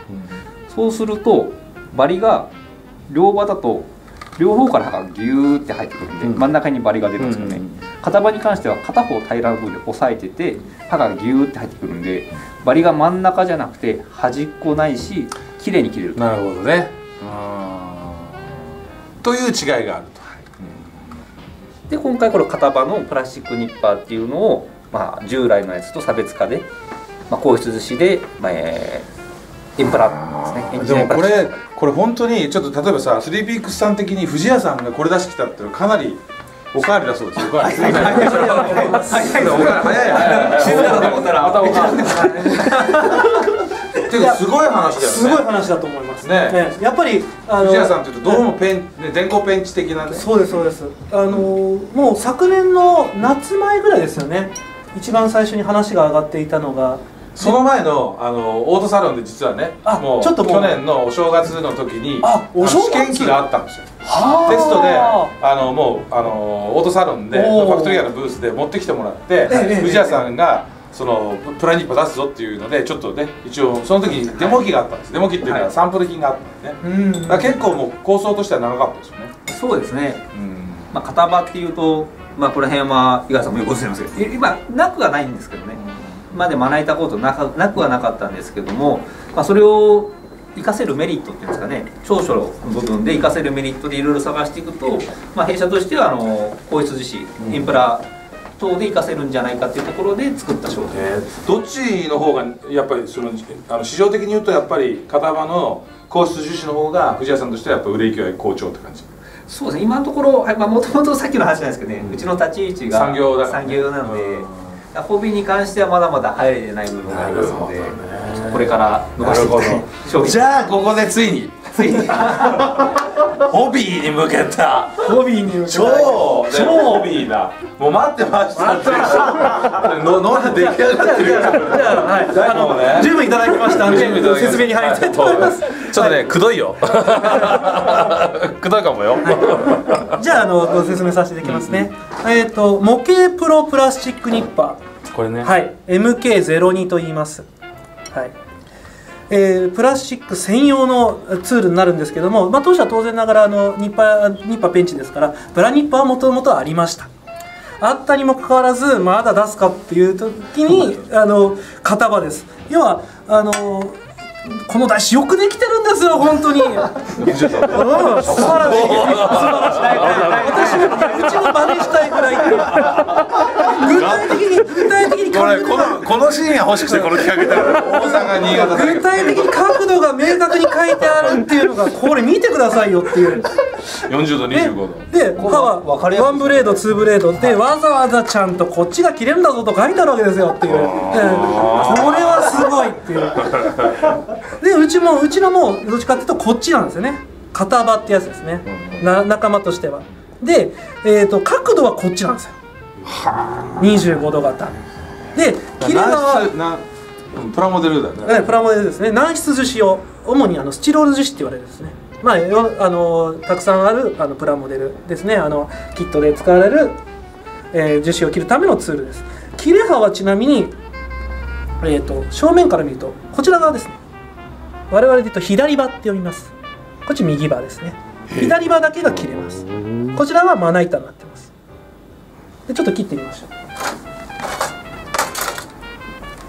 そうするとバリが両刃だと両方から刃がギューって入ってくるんで、真ん中にバリが出るんですよね。片刃に関しては片方平らの部分で押さえてて、刃がギューって入ってくるんで、バリが真ん中じゃなくて端っこないし、綺麗に切れる。なるほどね。という違いがあると。で、今回これ片刃のプラスチックニッパーっていうのを、従来のやつと差別化で、硬質樹脂で、インプラですね。でもこれ本当にちょっと、例えばさ、スリーピークスさん的に藤屋さんがこれ出してきたっていうのはかなり。おかわりだそうです。おかわり。早い早い。死ぬかと思ったらまたおかわり。てかすごい話だよね。すごい話だと思いますね。やっぱり藤谷さんっていうとどうもペン電光ペンチ的なね。そうですそうです。もう昨年の夏前ぐらいですよね。一番最初に話が上がっていたのが。その前のオートサロンで実はね、もう去年のお正月の時に試験機があったんですよ。テストでもうオートサロンでファクトリアのブースで持ってきてもらって、藤谷さんがそのプラニッパ出すぞっていうので、ちょっとね、一応その時にデモ機があったんです。デモ機っていうのはサンプル品があったんですね。結構もう構想としては長かったですよね。そうですね。片刃っていうと、この辺は井川さんもよくおっしゃいますけど、今なくはないんですけどね。までまな板構造なくはなかったんですけども、それを活かせるメリットっていうんですかね、長所の部分で活かせるメリットでいろいろ探していくと、弊社としては皇室自身、インフラ等で活かせるんじゃないかっていうところで作った商品。どっちの方がやっぱりその市場的に言うとやっぱり片場の皇室樹脂の方が藤谷さんとしてはやっぱ売れ行きは好調って感じ。そうですね、今のところもともとさっきの話なんですけどね、うちの立ち位置が産業なのでアポビに関してはまだまだ入れてない部分がありますので、これから伸していきたい。じゃあここでついにホビーに向けた超ホビーだ。もう待ってました。飲んで出来上がってるから。十分いただきましたんで説明に入りたいと思います。ちょっとねくどいよ、くどいかもよ。じゃあご説明させていただきますね。模型プロプラスチックニッパー、これね MK02 と言います。プラスチック専用のツールになるんですけども、当社は当然ながらニッパーペンチですから、ブラニッパーはもともとありました。あったにもかかわらずまだ出すかっていう時に型場です。要はこの台紙よくできてるんですよ本当に。素晴らしい、素晴らしい。私もうちの真似したいぐらい。具体的にこのシーンは欲しくてこの企画だ。大阪、新潟。具体的に角度が明確に書いてあるっていうのが、これ見てくださいよっていう。40度、25度。で刃はワンブレード、ツーブレードでわざわざちゃんとこっちが切れるんだぞと書いてあるわけですよっていう。これはすごいっていう。でうちのもうどっちかっていうとこっちなんですよね。片場ってやつですね、仲間としては。で、角度はこっちなんですよ。25度型で切れはプラモデルだよね。プラモデルですね。軟質樹脂を主にスチロール樹脂って言われるんですね。たくさんあるプラモデルですね。キットで使われる、樹脂を切るためのツールです。切れ刃はちなみに、正面から見るとこちら側ですね。我々で言うと左刃って呼びます。こっち右刃ですね。左刃だけが切れます。こちらはまな板になってます。でちょっと切ってみましょう。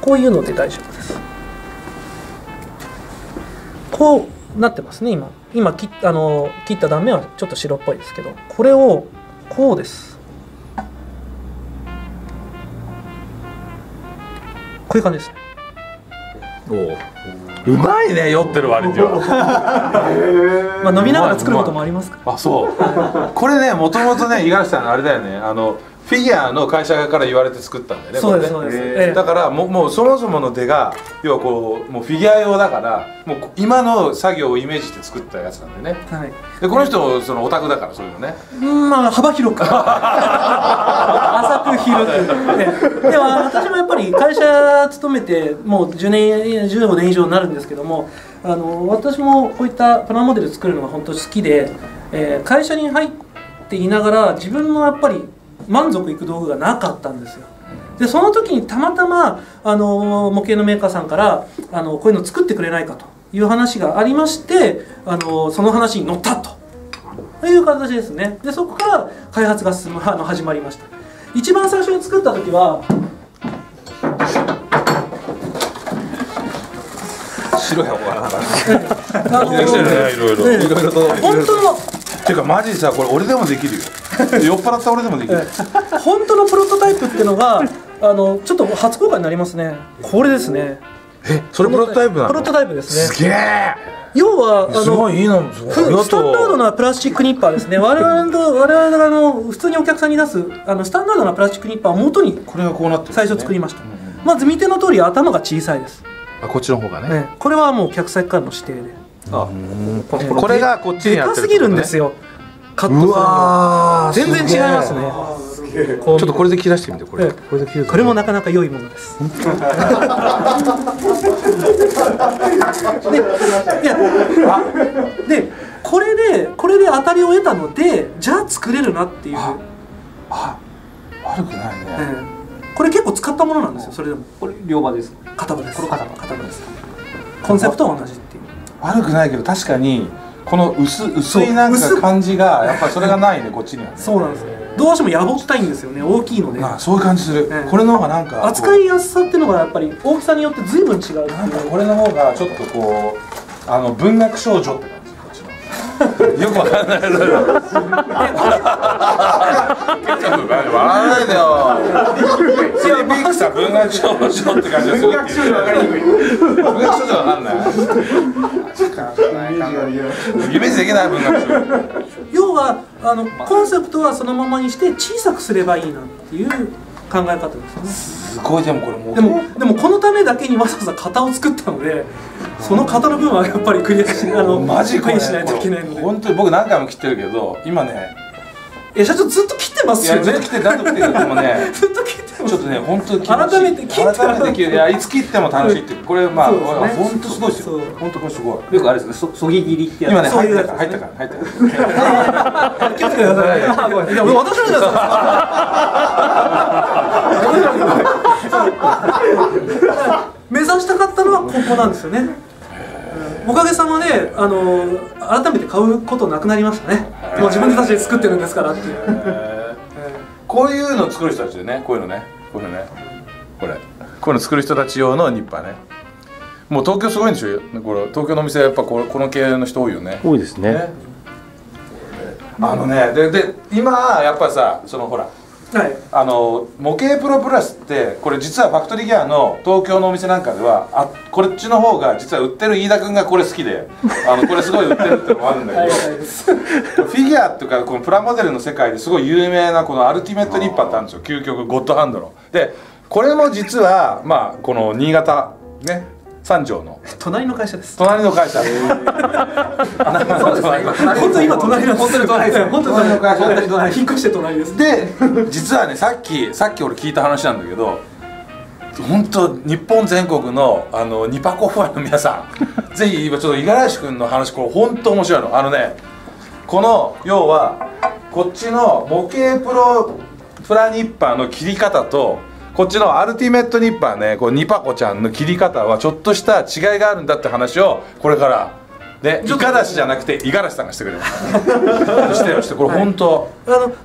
こういうので大丈夫です。こうなってますね。今切った断面はちょっと白っぽいですけど、これをこうです。こういう感じですね。うまいね、酔ってる割には。まあ飲みながら作ることもありますから。あ、そう。これね、もともとね、五十嵐さんあれだよね、フィギュアの会社から言われて作ったんだよね。そうです、そうです。だからもうそもそもの出が要はこうもうフィギュア用だから、もう今の作業をイメージして作ったやつなんだよね。はい。でこの人もそのオタクだから、そういうのね。まあ幅広く。浅く広く。では私もやっぱり会社勤めてもう10年、15年以上になるんですけども、私もこういったプラモデル作るのが本当好きで、会社に入っていながら自分のやっぱり満足いく道具がなかったんですよ。でその時にたまたま模型のメーカーさんからこういうの作ってくれないかという話がありまして、その話に乗ったという形ですね。でそこから開発が始まりました。一番最初に作った時は白い箱がなかった本当のっていうか、マジさ、これ俺でもできるよ。酔っ払った俺でもできる。本当のプロトタイプっていうのがちょっと初公開になりますね。これですね。それプロトタイプなの？プロトタイプですね。すげえ。要はすごいいいの。スタンダードなプラスチックニッパーですね。我々が普通にお客さんに出すスタンダードなプラスチックニッパーを元にこれがこうなって最初作りました。まず見ての通り頭が小さいです。あ、こっちの方がね。これはもう客先からの指定で。これがこっちにやってる。でかすぎるんですよ。カットするのは全然違いますね。ちょっとこれで切らしてみて。これもなかなか良いものです。で、これで当たりを得たので、じゃあ作れるなっていう。悪くないね。これ結構使ったものなんですよ。それでもこれ両刃です。片刃です。コンセプトは同じっていう。悪くないけど、確かにこの薄いなんか感じがやっぱりそれがないね、こっちにはね。そうなんです。どうしてもやぼったいんですよね、大きいので。そういう感じする。これの方がなんか扱いやすさっていうのがやっぱり大きさによって随分違う。なんかこれの方がちょっとこう文学少女って感じ。こっちのよくわかんない。笑わないでよ。一応ビックさん文学少女って感じがする。文学少女わかりにくい。文学少女わかんない。イメージできない文学少女。要はコンセプトはそのままにして小さくすればいいなっていう考え方ですよね。すごい。でもこれもうでもこのためだけにわざわざ型を作ったので、その型の部分はやっぱりクリアしないといけないので。本当に僕何回も切ってるけど、今ね社長ずっと切ってますよね。ずっと切って何度も切ってるけどもね、ずっと切ってます。ちょっとね本当に改めていつ切っても楽しいって、これまあ本当すごいですよ。本当これすごい。よくあれですね、そぎ切りってやつ。今ね入ったから気をつけてください。いや俺私なんです。目指したかったのはここなんですよね。おかげさまで改めて買うことなくなりましたね。もう自分たちで作ってるんですからっていう。こういうの作る人たちでね、こういうのね、こういうのね、こういうの作る人たち用のニッパーね。もう東京すごいんでしょこれ。東京のお店はやっぱこの系の人多いよね。多いですね。で今やっぱさ、そのほら、はい、模型プロプラスってこれ実はファクトリーギアの東京のお店なんかではこっちの方が実は売ってる飯田君がこれ好きでこれすごい売ってるってのもあるんだけどフィギュアとかこのプラモデルの世界ですごい有名なこのアルティメットニッパーってあるんですよ。究極ゴッドハンドので、これも実はまあこの新潟ね、三条の隣の会社です。隣の会社。本当に今隣の。本当に隣です。本当に隣の会社で引っ越して隣です。で、実はね、さっき俺聞いた話なんだけど、本当日本全国のニパコファンの皆さん、ぜひ今ちょっと五十嵐君の話、これ本当面白いの。この要はこっちの模型プラニッパーの切り方と。こっちのアルティメットニッパーね、こうニパコちゃんの切り方はちょっとした違いがあるんだって話をこれからね、五十嵐じゃなくて五十嵐さんがしてくれます。してよして、これ本当。ちょっ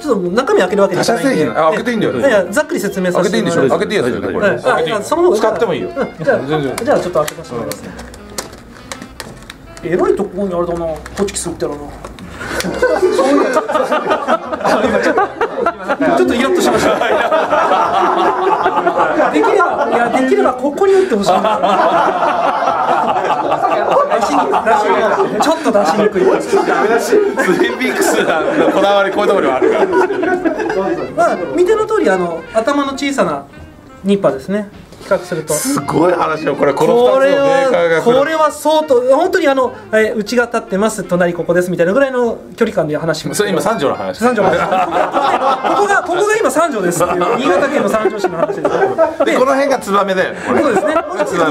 と中身開けるわけじゃないんで。開けていいんだよね。ざっくり説明させてもらいます。開けていいでしょ。開けていいですよね。これ。その方が使ってもいいよ。じゃあちょっと開けましょう。えらいとこにあれだな、ホチキス売ってるな。ちょっとイラッとしました。できればここに打ってほしい。ちょっと出しにくい。スリーピックスのこだわりこういうところはあるから。まあ見ての通り頭の小さなニッパーですね。比較するとすごい話よ。これは相当本当にうちが立ってます、隣ここですみたいなぐらいの距離感で話します。それ今三条の話。三条の話。ここが今三条ですっていう、新潟県の三条市の話です。でこの辺がツバメだよね。そうですね。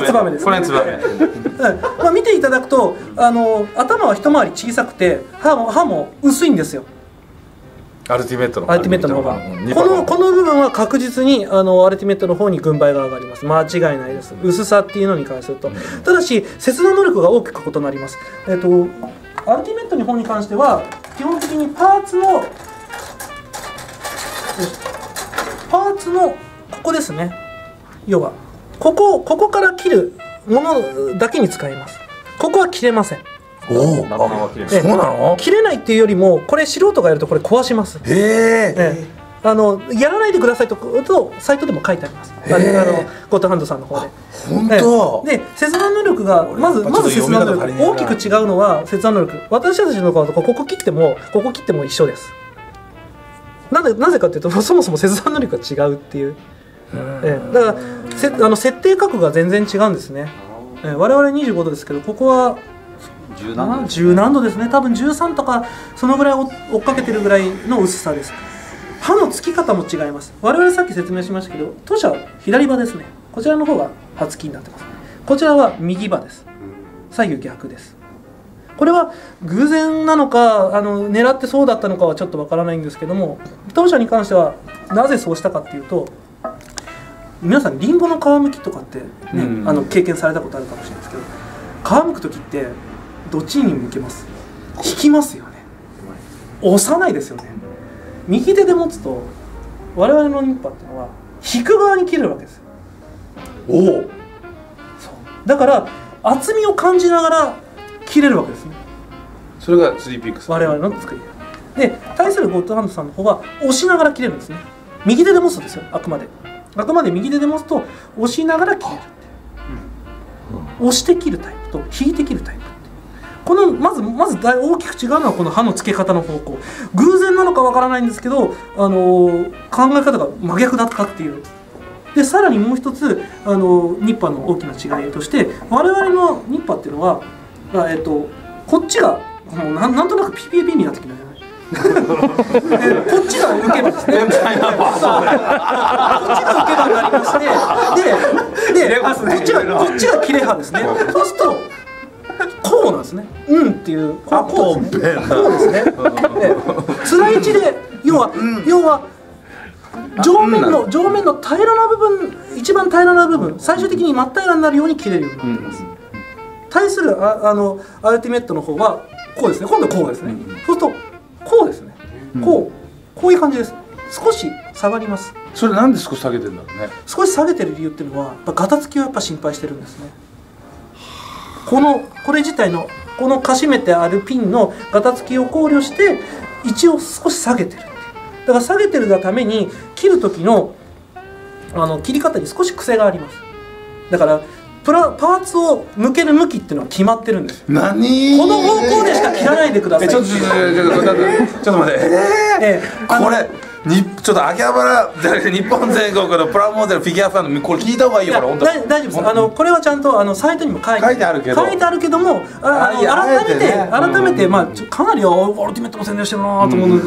ツバメです。これツバメ。まあ見ていただくと頭は一回り小さくて歯も薄いんですよ。アルティメットの方がこの部分は確実にアルティメットの方に軍配が上がります。間違いないです。薄さっていうのに関すると、ただし切断能力が大きく異なります。アルティメットの方に関しては基本的にパーツのここですね。要はここから切るものだけに使います。ここは切れません。切れないっていうよりも、これ素人がやるとこれ壊します。やらないでくださいとサイトでも書いてあります。ゴッドハンドさんの方で。本当。で切断能力がまず切断能力大きく違うのは切断能力。私たちの方はここ切っても一緒です。なぜかというと、そもそも切断能力が違うっていう。だから設定角が全然違うんですね。我々25度ですけど、ここは10何度ですね。多分13とかそのぐらい追っかけてるぐらいの薄さです。刃の付き方も違います。我々さっき説明しましたけど、当社は左刃ですね。こちらの方が刃付きになってます。こちらは右刃です。左右逆です。これは偶然なのか狙ってそうだったのかはちょっとわからないんですけども、当社に関してはなぜそうしたかっていうと、皆さんリンゴの皮むきとかってね、経験されたことあるかもしれないですけど、皮むく時ってどっちに向けます？引きますよね。押さないですよね。右手で持つと我々のニッパーっていうのは引く側に切れるわけですよ。おお。そう。だから厚みを感じながら切れるわけですね。それが3ピックス我々の作りで、対するゴッドハンドさんの方は押しながら切れるんですね。右手で持つんですよ。あくまで右手で持つと押しながら切れるって、押して切るタイプと引いて切るタイプって、このまず大きく違うのはこの刃の付け方の方向。偶然なのかわからないんですけど、考え方が真逆だったっていう。でさらにもう一つ、ニッパーの大きな違いとして、我々のニッパーっていうのは、こっちがもうなんとなく PPP になってきてるじゃないこっちが受けるんですね。こっちが受け歯になりまして、で、こっちが切れ歯ですね。そうするとこうなんですね。うんっていうこうですね。つらい地で要は上面の平らな部分、一番平らな部分、最終的に真っ平らになるように切れるようになっています。対するアルティメットの方はこうですね。今度はこうですね。そうするとこうですね。こういう感じです。少し下がります。それなんで少し下げてるんだろうね。少し下げてる理由っていうのは、やっぱガタつきをやっぱ心配してるんですね。これ自体のこのかしめてあるピンのガタつきを考慮して一応少し下げてる。だから下げてるがために切る時の切り方に少し癖があります。だからパーツを向ける向きっていうのは決まってるんですよ。何この方向でしか切らないでください。ちょっと待って。これちょっと秋葉原じゃなくて日本全国のプラモデルフィギュアファンのこれ聞いた方がいいよ。これ本当大丈夫です。これはちゃんとサイトにも書いてあるけども、改めてかなりオルティメットも宣伝してるなと思うんで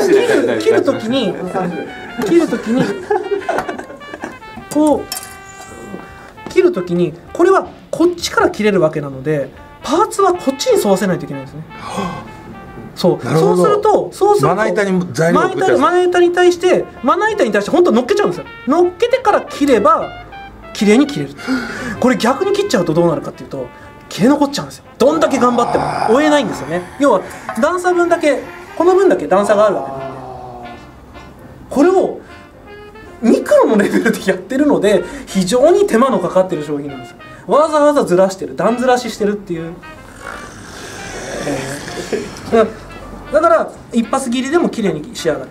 すけど、切るときにこう切るときに、これはこっちから切れるわけなのでパーツはこっちに沿わせないといけないんですね。そうするとまな板に対して本当乗っけちゃうんですよ。乗っけてから切れば綺麗に切れる。これ逆に切っちゃうとどうなるかっていうと切れ残っちゃうんですよ。どんだけ頑張っても追えないんですよね。要は段差分だけ、この分だけ段差があるわけなんで、これをミクロのレベルでやってるので非常に手間のかかってる商品なんですよ。わざわざずらしてる、段ずらししてるっていう、だから一発切りでも綺麗に仕上がる。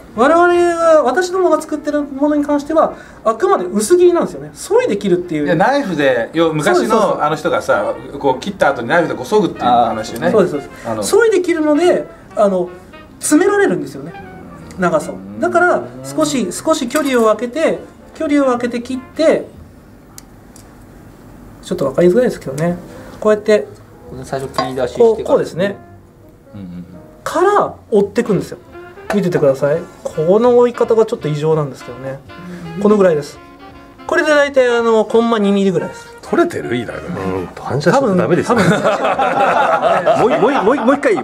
私どもが作ってるものに関してはあくまで薄切りなんですよね。削いで切るっていう。ナイフで昔のあの人がさ、こう切った後にナイフでこう削ぐっていう話よね。削いで切るので詰められるんですよね、長さを。だから少し距離を空けて切って、ちょっと分かりづらいですけどね、こうやって最初切り出ししてこうですねから追っていくんですよ。見ててください。この追い方がちょっと異常なんですけどね。このぐらいです。これで大体コンマ2ミリぐらいです。取れてるいいだろうね。反射してもダメですよ。もう一回。ちょっ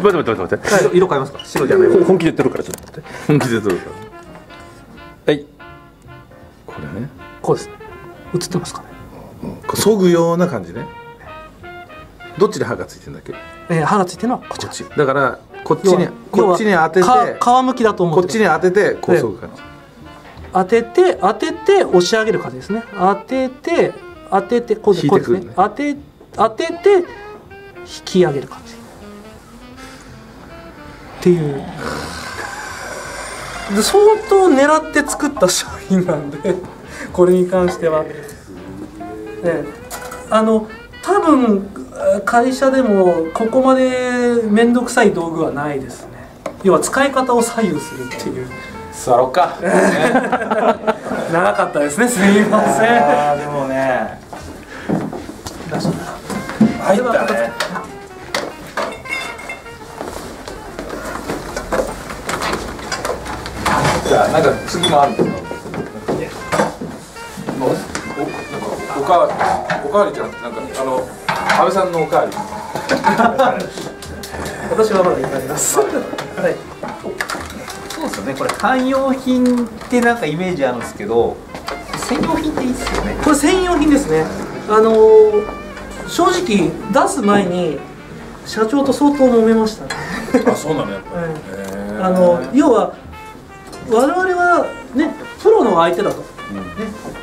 と待って。色変えますか。白じゃない。本気で取るからちょっと待って。はい。これね。こうです。映ってますかね。削ぐような感じね。どっちで刃がついてるんだっけ。刃がついてるのはこっち。だからこっちに当てて。皮むきだと思って。こっちに当ててこう削ぐ感じ。当てて押し上げる感じですね。当ててこうですね。当てて引き上げる感じっていう。相当狙って作った商品なんでこれに関しては、多分会社でもここまで面倒くさい道具はないですね。要は使い方を左右するっていう。座ろうか。長かったですね。すみません。でもね。入ったね。じゃあなんか次もあるんですか。おかわりじゃん。なんか安倍さんのおかわり。私はまだいただきます。はい。そうですよね。これ汎用品ってなんかイメージあるんですけど、専用品っていいっすよね。これ専用品ですね。正直出す前に社長と相当揉めましたね。あ、そうなのやっぱり。要は我々はねプロの相手だと。ね。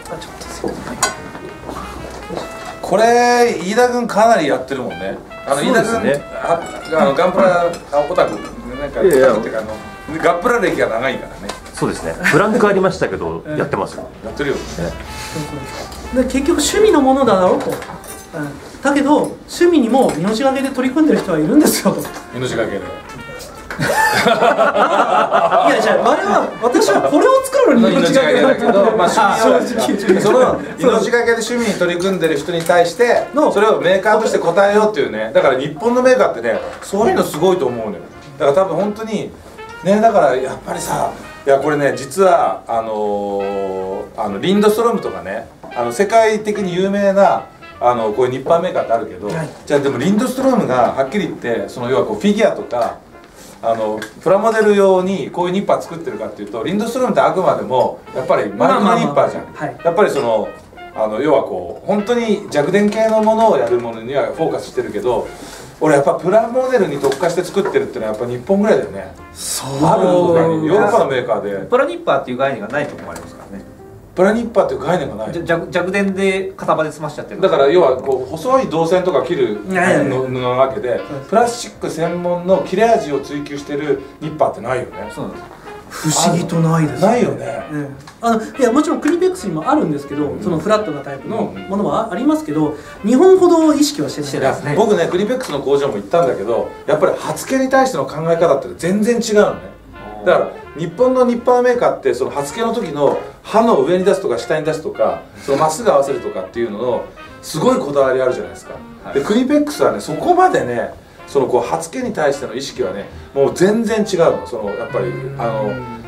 あ、ちょっとそう。これ飯田君かなりやってるもんね。飯田君ね、ガンプラオタクなんかってかガンプラ歴が長いからね。そうですね。ブランクありましたけどやってますよ。やってるよね。で結局趣味のものだろうと。だけど趣味にも命がけで取り組んでる人はいるんですよ。命がけで。いやじゃああれは私はこれを作るのに命がけだけど、まあその命がけで趣味に取り組んでる人に対してそれをメーカーとして答えようっていうね。だから日本のメーカーってね、そういうのすごいと思うのよ。だから多分本当にね、だからやっぱりさ、いやこれね実はリンドストロムとかね、世界的に有名なこういう日本メーカーってあるけど、じゃあでもリンドストロムがはっきり言ってその要はこうフィギュアとかプラモデル用にこういうニッパー作ってるかっていうと、リンドストロームってあくまでもやっぱりマイクロニッパーじゃん。やっぱりその要はこう本当に弱点系のものをやるものにはフォーカスしてるけど、俺やっぱプラモデルに特化して作ってるってのはやっぱ日本ぐらいだよね。そうあるのにヨーロッパのメーカーでプラニッパーっていう概念がないとこもありますからね。プラニッパーっていう概念がない。弱点で片場で済ましちゃってる。だから要はこう細い銅線とか切る布なわけで、プラスチック専門の切れ味を追求してるニッパーってないよね。そうなんです。不思議とないですね。ないよね。いやもちろんクリペックスにもあるんですけど、そのフラットなタイプのものはありますけど、日本ほど意識はしてないですね。僕ねクリペックスの工場も行ったんだけど、やっぱり発付に対しての考え方って全然違うのね。だから日本のニッパーメーカーってその刃付けの時の刃の上に出すとか下に出すとかそのまっすぐ合わせるとかっていうののすごいこだわりあるじゃないですか。でクリペックスはねそこまでねそのこう刃付けに対しての意識はねもう全然違うの。そのやっぱり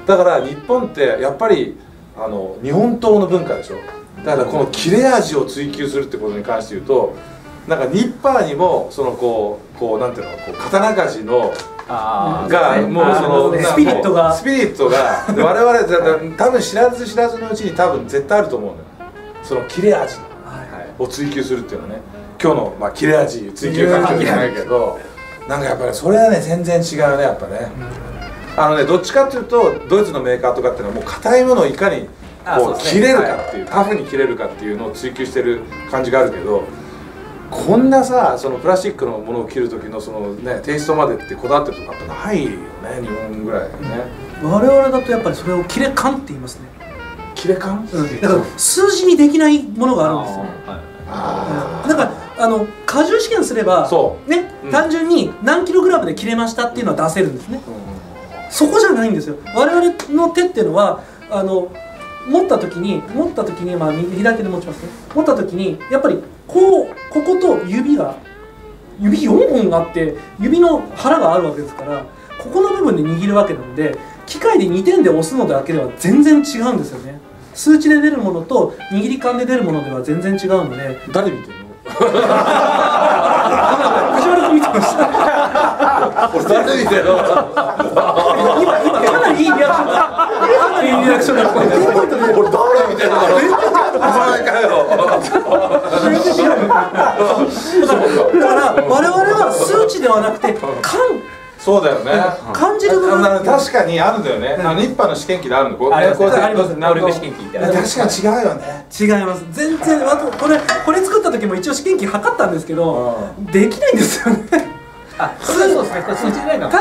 だから日本ってやっぱり日本刀の文化でしょ。だからこの切れ味を追求するってことに関して言うと、なんかニッパーにもそのこうなんていうのこう刀鍛冶のがもうそのスピリットが我々多分知らずのうちに多分絶対あると思うのよ。その切れ味を追求するっていうのはね、今日のまあ切れ味追求環境じゃないけど、なんかやっぱりそれはね全然違うねやっぱね。どっちかっていうとドイツのメーカーとかっていうのはもう硬いものをいかにこう切れるかっていう、タフに切れるかっていうのを追求してる感じがあるけど。こんなさそのプラスチックのものを切る時のそのねテイストまでってこだわってるとかってないよね日本ぐらいね、うん、我々だとやっぱりそれを切れ感って言いますね。切れ感、だから数字にできないものがあるんですよ。だから荷重試験すればね、単純に何キログラムで切れましたっていうのは出せるんですね、うん、そこじゃないんですよ。我々の手っていうのは持った時にまあ左手で持ちますね。持った時にやっぱりここと指4本があって指の腹があるわけですから、ここの部分で握るわけなので、機械で2点で押すのだけでは全然違うんですよね。数値で出るものと握り感で出るものでは全然違うので。誰見てるの？藤原君見てました。俺誰見てるの？今かなりいいリアクションだ。かなりいいリアクションだ。これピンポイントで俺誰見てるの？全然だから我々は数値ではなくてそうだよね、感じる部分。確かにあるんだよね、ニッパーの試験機であるの。こうありますナウルベ試験機って。確かに違うよね。違います全然。あとこれ作った時も一応試験機測ったんですけどできないんですよね。単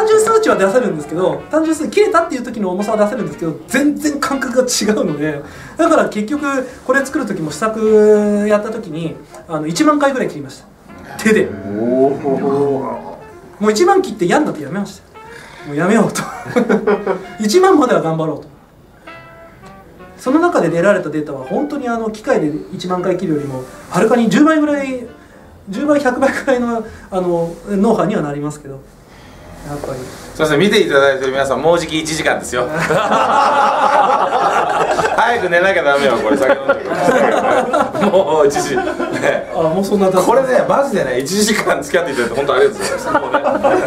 純数値は出せるんですけど、単純数値切れたっていう時の重さは出せるんですけど、全然感覚が違うので。だから結局これ作る時も試作やった時に1万回ぐらい切りました、手で。もう1万切ってやんだってやめました。もうやめようと1万までは頑張ろうと。その中で出られたデータは本当に機械で1万回切るよりもはるかに10倍100倍くらいのノウハウにはなりますけど、やっぱりすいません、見ていただいてる皆さんもうじき1時間ですよ早く寝なきゃダメよこれ、酒飲んでもう1時ね。あ、もうそんなこれねマジでね1時間付き合っていただいて本当ありがとうございますもう、ね、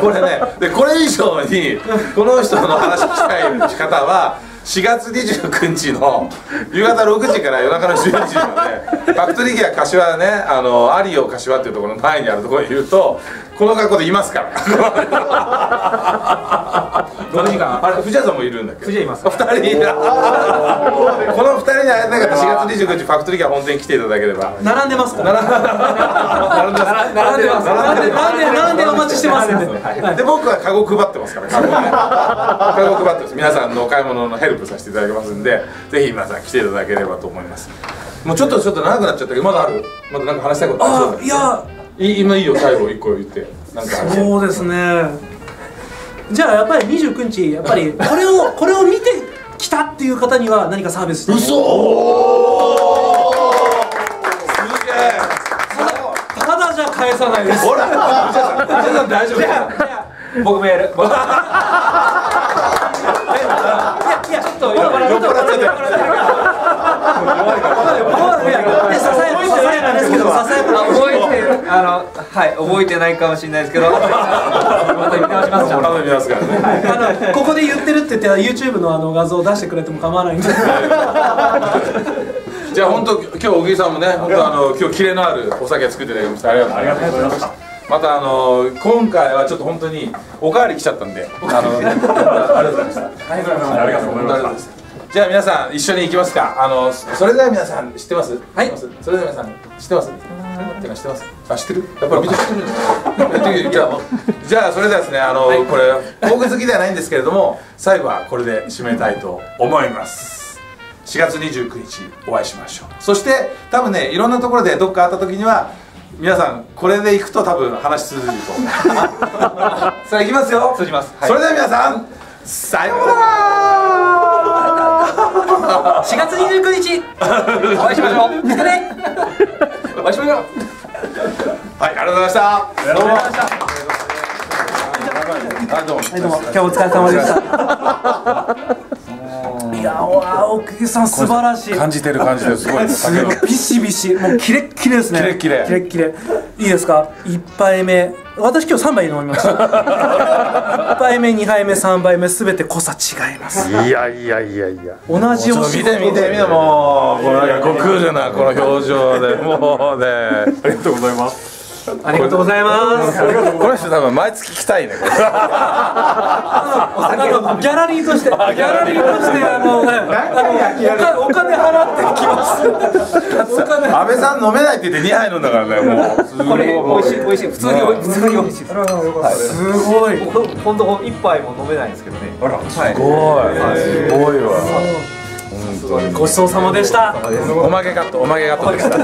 これねでこれ以上にこの人の話聞きたい方は4月29日の夕方6時から夜中の11時までファクトリーギア柏ね、アリオ柏っていうところの前にあるところにいるとこの学校でいますから6時間。あれ、藤谷さんもいるんだっけ？藤谷います。2人いる。この2人に会えなかった4月29日、ファクトリーが本店に来ていただければ。並んでますから。並んでます。並んでお待ちしてます。で、僕はカゴ配ってますから。カゴ配ってます。皆さんのお買い物のヘルプさせていただきますんで、ぜひ皆さん来ていただければと思います。もうちょっと長くなっちゃったけど、まだある？まだなんか話したいことある？いや、今いいよ、最後1個言って。そうですね。じゃあやっぱり29日やっぱりこれを見てきたっていう方には何かサービスして。嘘。すげえ。ただじゃ返さないです。ほら。じゃあ大丈夫。じゃあ僕もやる。いやちょっと酔っ払っちゃって。ささやかですけどはい、覚えてないかもしれないですけど、また見直しますじゃん。ここで言ってるって言って、YouTube の画像を出してくれても構わないんで。じゃあ本当今日小木さんもね、本当今日キレのあるお酒作っていただきましてありがとうございました。また今回はちょっと本当におかわり来ちゃったんで、ありがとうございました。ありがとうございました。じゃあ皆さん一緒に行きますか。それでは皆さん知ってます？はい。それでは皆さん知ってます？知ってます。あ、知ってる。やっぱり見て知ってる。じゃあそれではですね、これ大口好きではないんですけれども、最後はこれで締めたいと思います。4月29日お会いしましょう。そして多分ね、いろんなところでどっか会った時には皆さんこれで行くと多分話通じると思います。さあ行きますよ。通じます。それでは皆さんさようなら。4月29日お会いしましょう。またね。お会いしましょう。はい、ありがとうございました。どうも。はい、どうも。今日お疲れ様でした。いや、青木さん素晴らしい。感じてる、すごい。すごい。ビシビシ、もうキレッキレですね。キレッキレ。いいですか。1杯目、私今日3杯飲みました。1杯目、2杯目、3杯目、すべて濃さ違います。いや。同じお仕事。見てもうこのなんか極上なこの表情でもうね。ありがとうございます。ありがとうございます。この人多分毎月来たいね。ギャラリーとしてお金払ってきます。安倍さん飲めないって言って2杯飲んだからね。これ美味しい普通に美味しい。すごい。本当1杯も飲めないんですけどね。あらすごいわ。ごちそうさまでした。おまけカットでした。